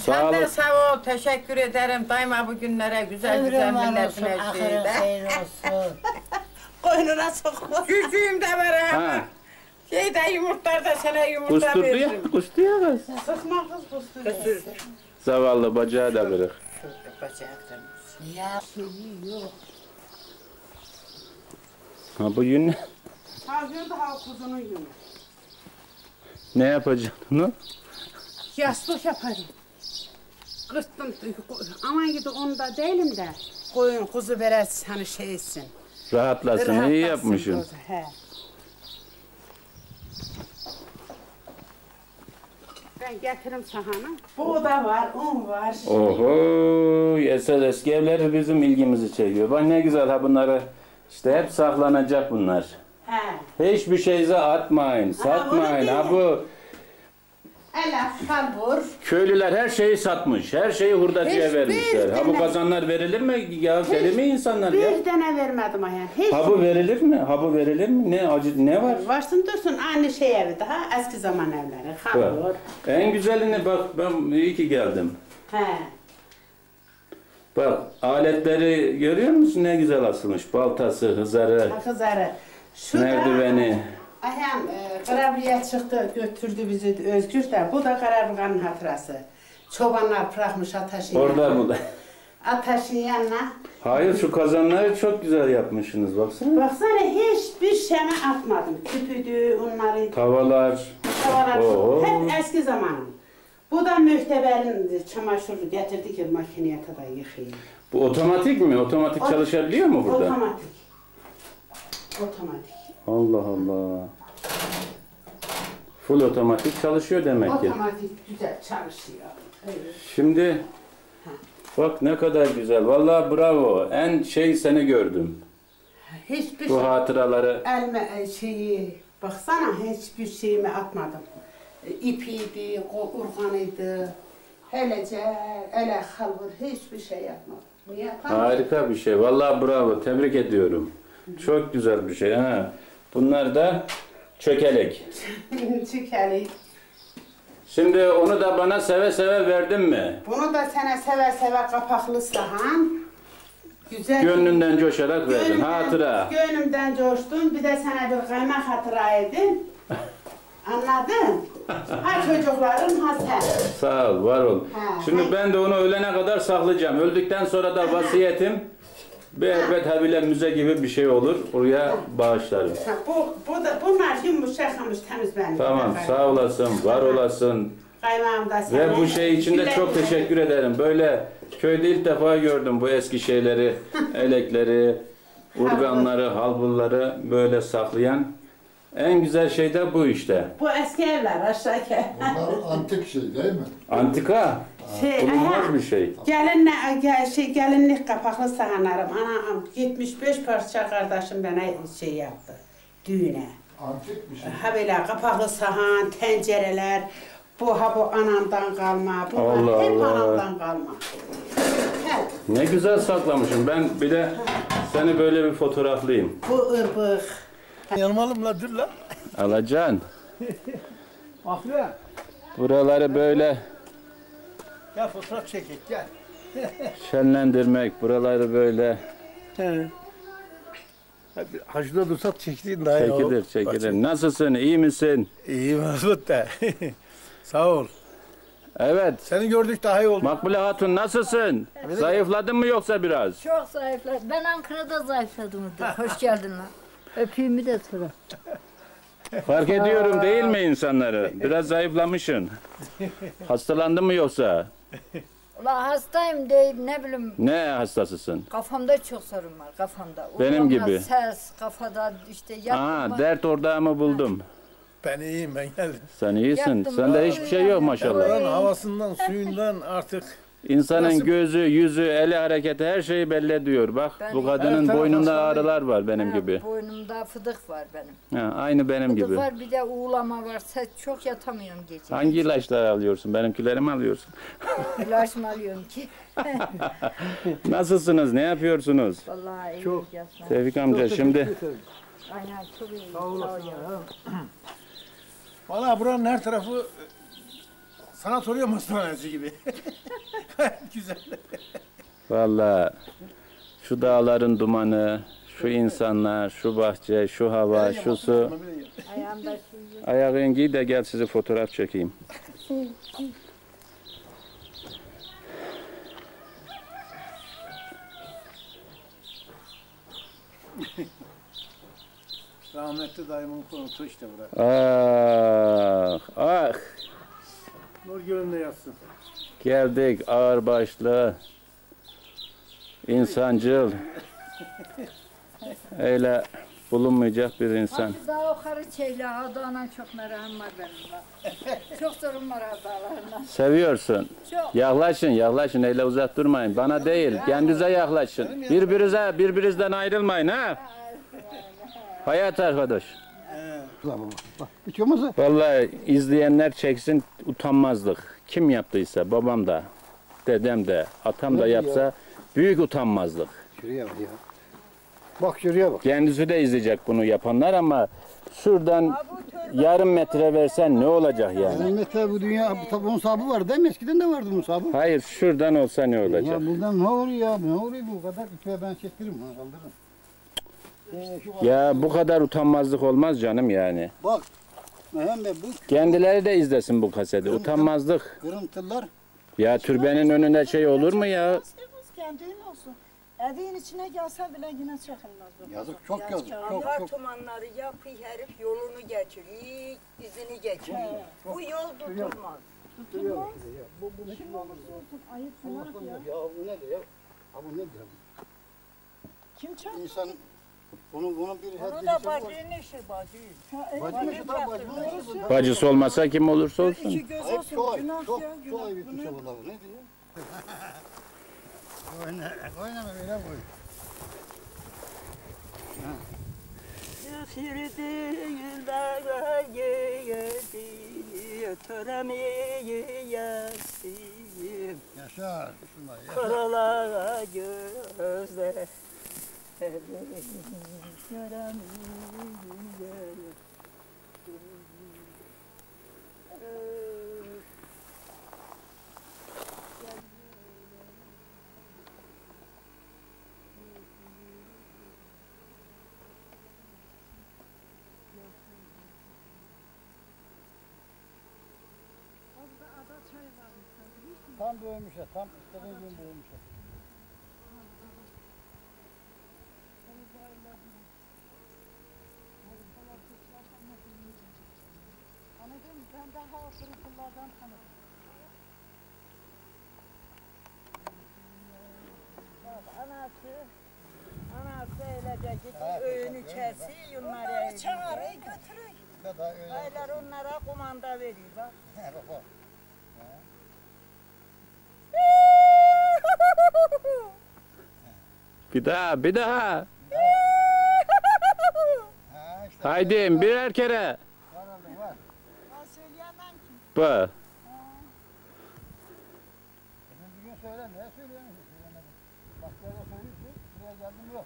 Sen de sağ ol, teşekkür ederim. Daima bu günlere güzel milletine şeyde. Ömrüm olsun, ahırın olsun. koynuna sokma. Cücüğüm de var ama. Şey de yumurtlar da sana yumurta veririm. Kustu ya kız. Sıkma kız kustu. Zavallı bacağı da bırak. Ya suyu yok. Ha bu yün ne? Hazır da halk kuzunun yünü. Ne yapacaksın onu? Yastık yaparım. Kırttım. Aman gidi onda değilim de. Koyun kuzu verersin hani şey etsin. Rahatlasın, iyi yapmışsın. He. Ben getirim sahanı. Buğda var, un var. Oho, eski evler bizim ilgimizi çekiyor. Bak ne güzel ha bunları. İşte hep saklanacak bunlar. He. Hiçbir şeyi atmayın, satmayın. Ha bu. Elaf, kalbur. Köylüler her şeyi satmış, her şeyi hurdacıya vermişler. Ha bu kazanlar verilir mi? Ya hiç verir mi insanlar bir ya? Bir tane vermedim ayağım. Ha bu verilir mi? Ha bu verilir mi? Ne acı, ne var? Varsın dursun aynı şey evi daha eski zaman evleri. Kalbur. En güzelini bak ben iyi ki geldim. He. Bak aletleri görüyor musun? Ne güzel asılmış. Baltası, hızarı. Ha, hızarı. Şurada. Merdiveni. Ayağım Karabri'ye çıktı, götürdü bizi Özgür de. Bu da Karabri'nin hatırası. Çobanlar bırakmış ataşın yanına. Orada mı da? Ataşın yanına. Hayır, şu kazanları çok güzel yapmışsınız, baksana. Baksana, hiçbir şeyine atmadım. Küpüdü, onları... Tavalar. Tavalar, oho. Hep eski zamanım. Bu da mühteberindi, çamaşırı getirdi ki makineye kadar yıkayayım. Bu otomatik mi? Otomatik çalışabiliyor mu burada? Otomatik. Otomatik. Allah Allah. Full otomatik çalışıyor demek ki. Otomatik güzel çalışıyor. Evet. Şimdi bak ne kadar güzel. Vallahi bravo. En şey seni gördüm. Hiçbir bu şey, hatıraları. Elme şeyi baksana hiçbir şeyimi atmadım. İpiydi, urganıydı. Helece, ele halvur hiçbir şey yapmadım. Harika bir şey. Vallahi bravo. Tebrik ediyorum. Çok güzel bir şey ha. Bunlar da çökelek. Çökelek. Şimdi onu da bana seve seve verdin mi? Bunu da sana seve seve kapaklı sahan. Güzel. Gönlünden coşarak verdin. Gönlümden, hatıra. Gönlümden coştun. Bir de sana bir kaymak hatıra edin. Anladın? Ha çocuklarım ha sen. Sağ ol, var ol. Ha, şimdi ha. Ben de onu ölene kadar saklayacağım. Öldükten sonra da Aha. Vasiyetim. Behbet habile müze gibi bir şey olur. Oraya bağışlarım. Bunlar yumuşakmış, temiz benim. Tamam, sağ olasın, var olasın. Ve bu şey için de çok teşekkür ederim. Böyle köyde ilk defa gördüm bu eski şeyleri, elekleri, urganları, halburları böyle saklayan. En güzel şey de bu işte. Bu eski evler aşağıki. Bunlar antik şey değil mi? Antika. Şey, aha, bir şey. Gelinlik kapaklı sahanlarım. Anam 75 parça kardeşim bana şey yaptı. Düğüne. Antik bir şey. Ha böyle kapaklı sahan, tencereler. Bu anamdan kalma. Bunlar hep anamdan kalma. Evet. Ne güzel saklamışım. Ben bir de seni böyle bir fotoğraflayayım. Bu ırbık. Yanmalım la dur la. Alacan. Bak ya. Buraları böyle. Gel fotoğraf çekek gel. Şenlendirmek buraları böyle. He. Hacıda dursak çektiğin daha iyi olur. Çekilir. Nasılsın? İyi misin? İyiyim Mesut da. Sağ ol. Evet. Seni gördük daha iyi oldu. Makbule Hatun nasılsın? Zayıfladın mı yoksa biraz? Çok zayıfladım. Ben Ankara'da zayıfladım. Hoş geldin lan. Öpeyim de sıra. Fark ediyorum değil mi insanları? Biraz zayıflamışsın. Hastalandın mı yoksa? Ulan hastayım değil ne bileyim. Ne hastasısın? Kafamda çok sorun var kafamda. Benim gibi. Ses kafada işte yapma. Aa, dert ordağımı buldum. Ben iyiyim ben geldim. Sen iyisin. Yaktım, sende hiçbir şey yok maşallah. Oranın havasından suyundan artık. İnsanın nasıl? Gözü, yüzü, eli hareketi her şeyi belli ediyor. Bak ben bu kadının boynunda ağrılar var benim gibi. Boynumda fıdık var benim. Ha, aynı benim fıdık gibi. Fıdık var bir de uğulama var. Sen çok yatamıyorum gece. Hangi ilaçlar alıyorsun? Benimkileri mi alıyorsun? İlaç mı alıyorum ki? Nasılsınız? Ne yapıyorsunuz? Vallahi iyi çok. Tevfik amca şimdi... Aynen çok iyi. Sağ olasın. Valla buranın her tarafı... Sana soruyorum hastaneci gibi. Güzel. Vallahi şu dağların dumanı, şu insanlar, şu bahçe, şu hava, şu su. Ayağın giy de gel sizi fotoğraf çekeyim. Rahmetli dayımın konutu işte burada. Ah, ah. Nurgül'ünle yatsın. Geldik ağırbaşlı, insancıl, öyle bulunmayacak bir insan. Daha o karı çeyle, ağdağına çok merahım var benimle. Çok sorun var ağdağlarına. Seviyorsun. Çok. Yaklaşın, yaklaşın, öyle uzak durmayın. Bana değil, kendinize yaklaşın. Birbirinizden ayrılmayın ha. Hayat arkadaş. Vallahi izleyenler çeksin, utanmazlık. Kim yaptıysa, babam da, dedem de, atam da yapsa büyük utanmazlık. Şuraya bak ya. Bak şuraya bak. Kendisi de izleyecek bunu yapanlar ama şuradan yarım metre versen ne olacak yani? Yarım metre bu dünya, bunun sahibi var değil mi? Eskiden de vardı bunun sahibi. Hayır, şuradan olsa ne olacak? Ya buradan ne olur ya? Ne oluyor bu kadar? İpe ben çektiririm, onu kaldırırım. Ya bu kadar utanmazlık olmaz canım yani. Bak, kendileri de izlesin bu kaseti. Utanmazlık. Kırıntılar. Ya türbenin önünde şey olur mu ya? Kendin olsun. Evin içine gelse bile yine çekilmez. Yazık, çok yazık. Yağmur tumanları yapı herif yolunu geçir, izini geçir. Bu yol tutulmaz. Tutulmaz. Kim olursa olsun ayıp olarak ya. Ya bu nedir ya? Bu nedir ya? Kim çarptı? İnsan... Bunun bir bunu da bacının işi bacı. Bacısı olmasa kim olursa olsun. İki göz olsun. Çok kolay bir tuş olurlar. Ne diyor? Oynama böyle boy. Yürüdüğün dağa geldi, töremeyi yaslayayım. Yaşar. Karalara gözle. Tam doğmuş ya, tam istediği gün doğmuş ya. Ben daha o kırıklardan tanıdım. Anası öylece gidiyor, öğünü kesiyor, onları çağırıyor, götürüyor. Haylar onlara kumanda veriyor, bak. Bir daha. Haydi birer kere. Bu. Efendim bir gün söyle, neye söylüyorsun? Başka yere söylüyorsun, buraya geldim yok.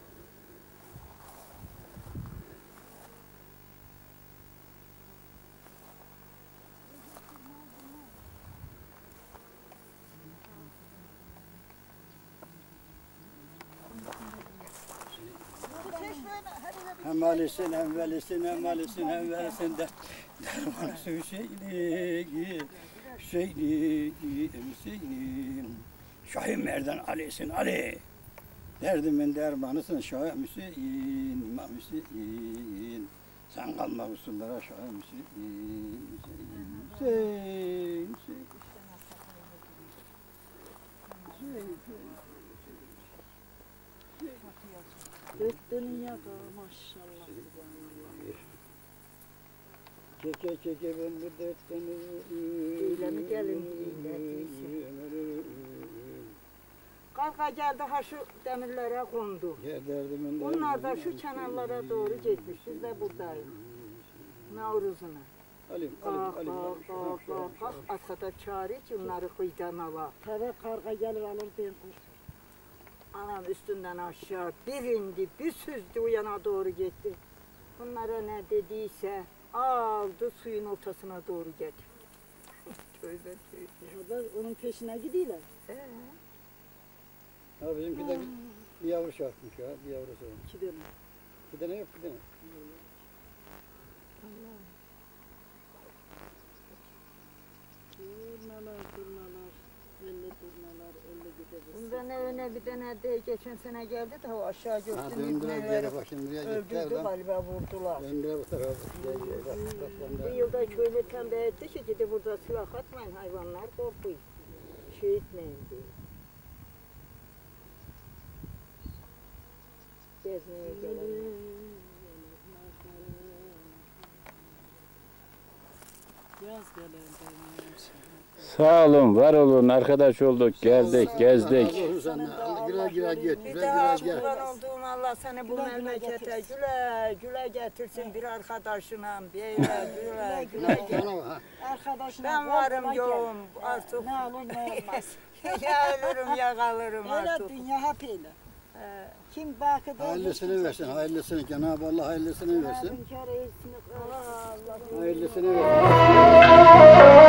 Hem alisin, hem velisin, hem alisin, hem velisin de. Dermanı Hüseyin'im, Hüseyin'im, Şahin Merdan Ali'sin Ali. Derdimin dermanısın Şahin Hüseyin, İmam Hüseyin. Sen kalma usullara Şahin Hüseyin, Hüseyin, Hüseyin. Öttünün ya da maşallah. Çeke ben bu dertini eylemi gelin kalka geldi ha şu demirlere kondu. Bunlar da şu kenarlara doğru gitmiş. Siz de buradayız. Navruzuna. Kalk arkada çağırıyor ki onları kıydan ala. Tabi karga gelir alır ben koşur. Anam üstünden aşağı bir indi bir süzdü o yana doğru gitti. Bunlara ne dediyse aldı suyun ortasına doğru getirdi. Tövbe. Onun peşine gidiyorlar. Ha bizimki de bir yavru şartmış ya, bir yavru şartmış. Gidene yok, gidene. Bunda ne öne bir tane de geçen sene geldi de o aşağı gördüm. Döndüler geri başını buraya gittiler. Öldürdü galiba, vurdular. Döndüler bu tarafa. Bir yılda köylü tembih etti ki dedi burada silah atmayın hayvanlar korkuyor. Şey etmeyin diyor. Gezmeye gelenler. Sağ olun, var olun, arkadaş olduk, geldik, gezdik. Güle güle git, güle güle gel. Allah seni bu memlekete güle güle getirsin bir arkadaşına, güle güle güle gel. Ben varım yoğum artık. Ne olur ne olmaz. Ya ölürüm ya kalırım artık. Öyle dünya hep öyle. Kim bakıp hayırlısını versin, hayırlısını Cenab-ı Allah hayırlısını versin. Hayırlısını versin.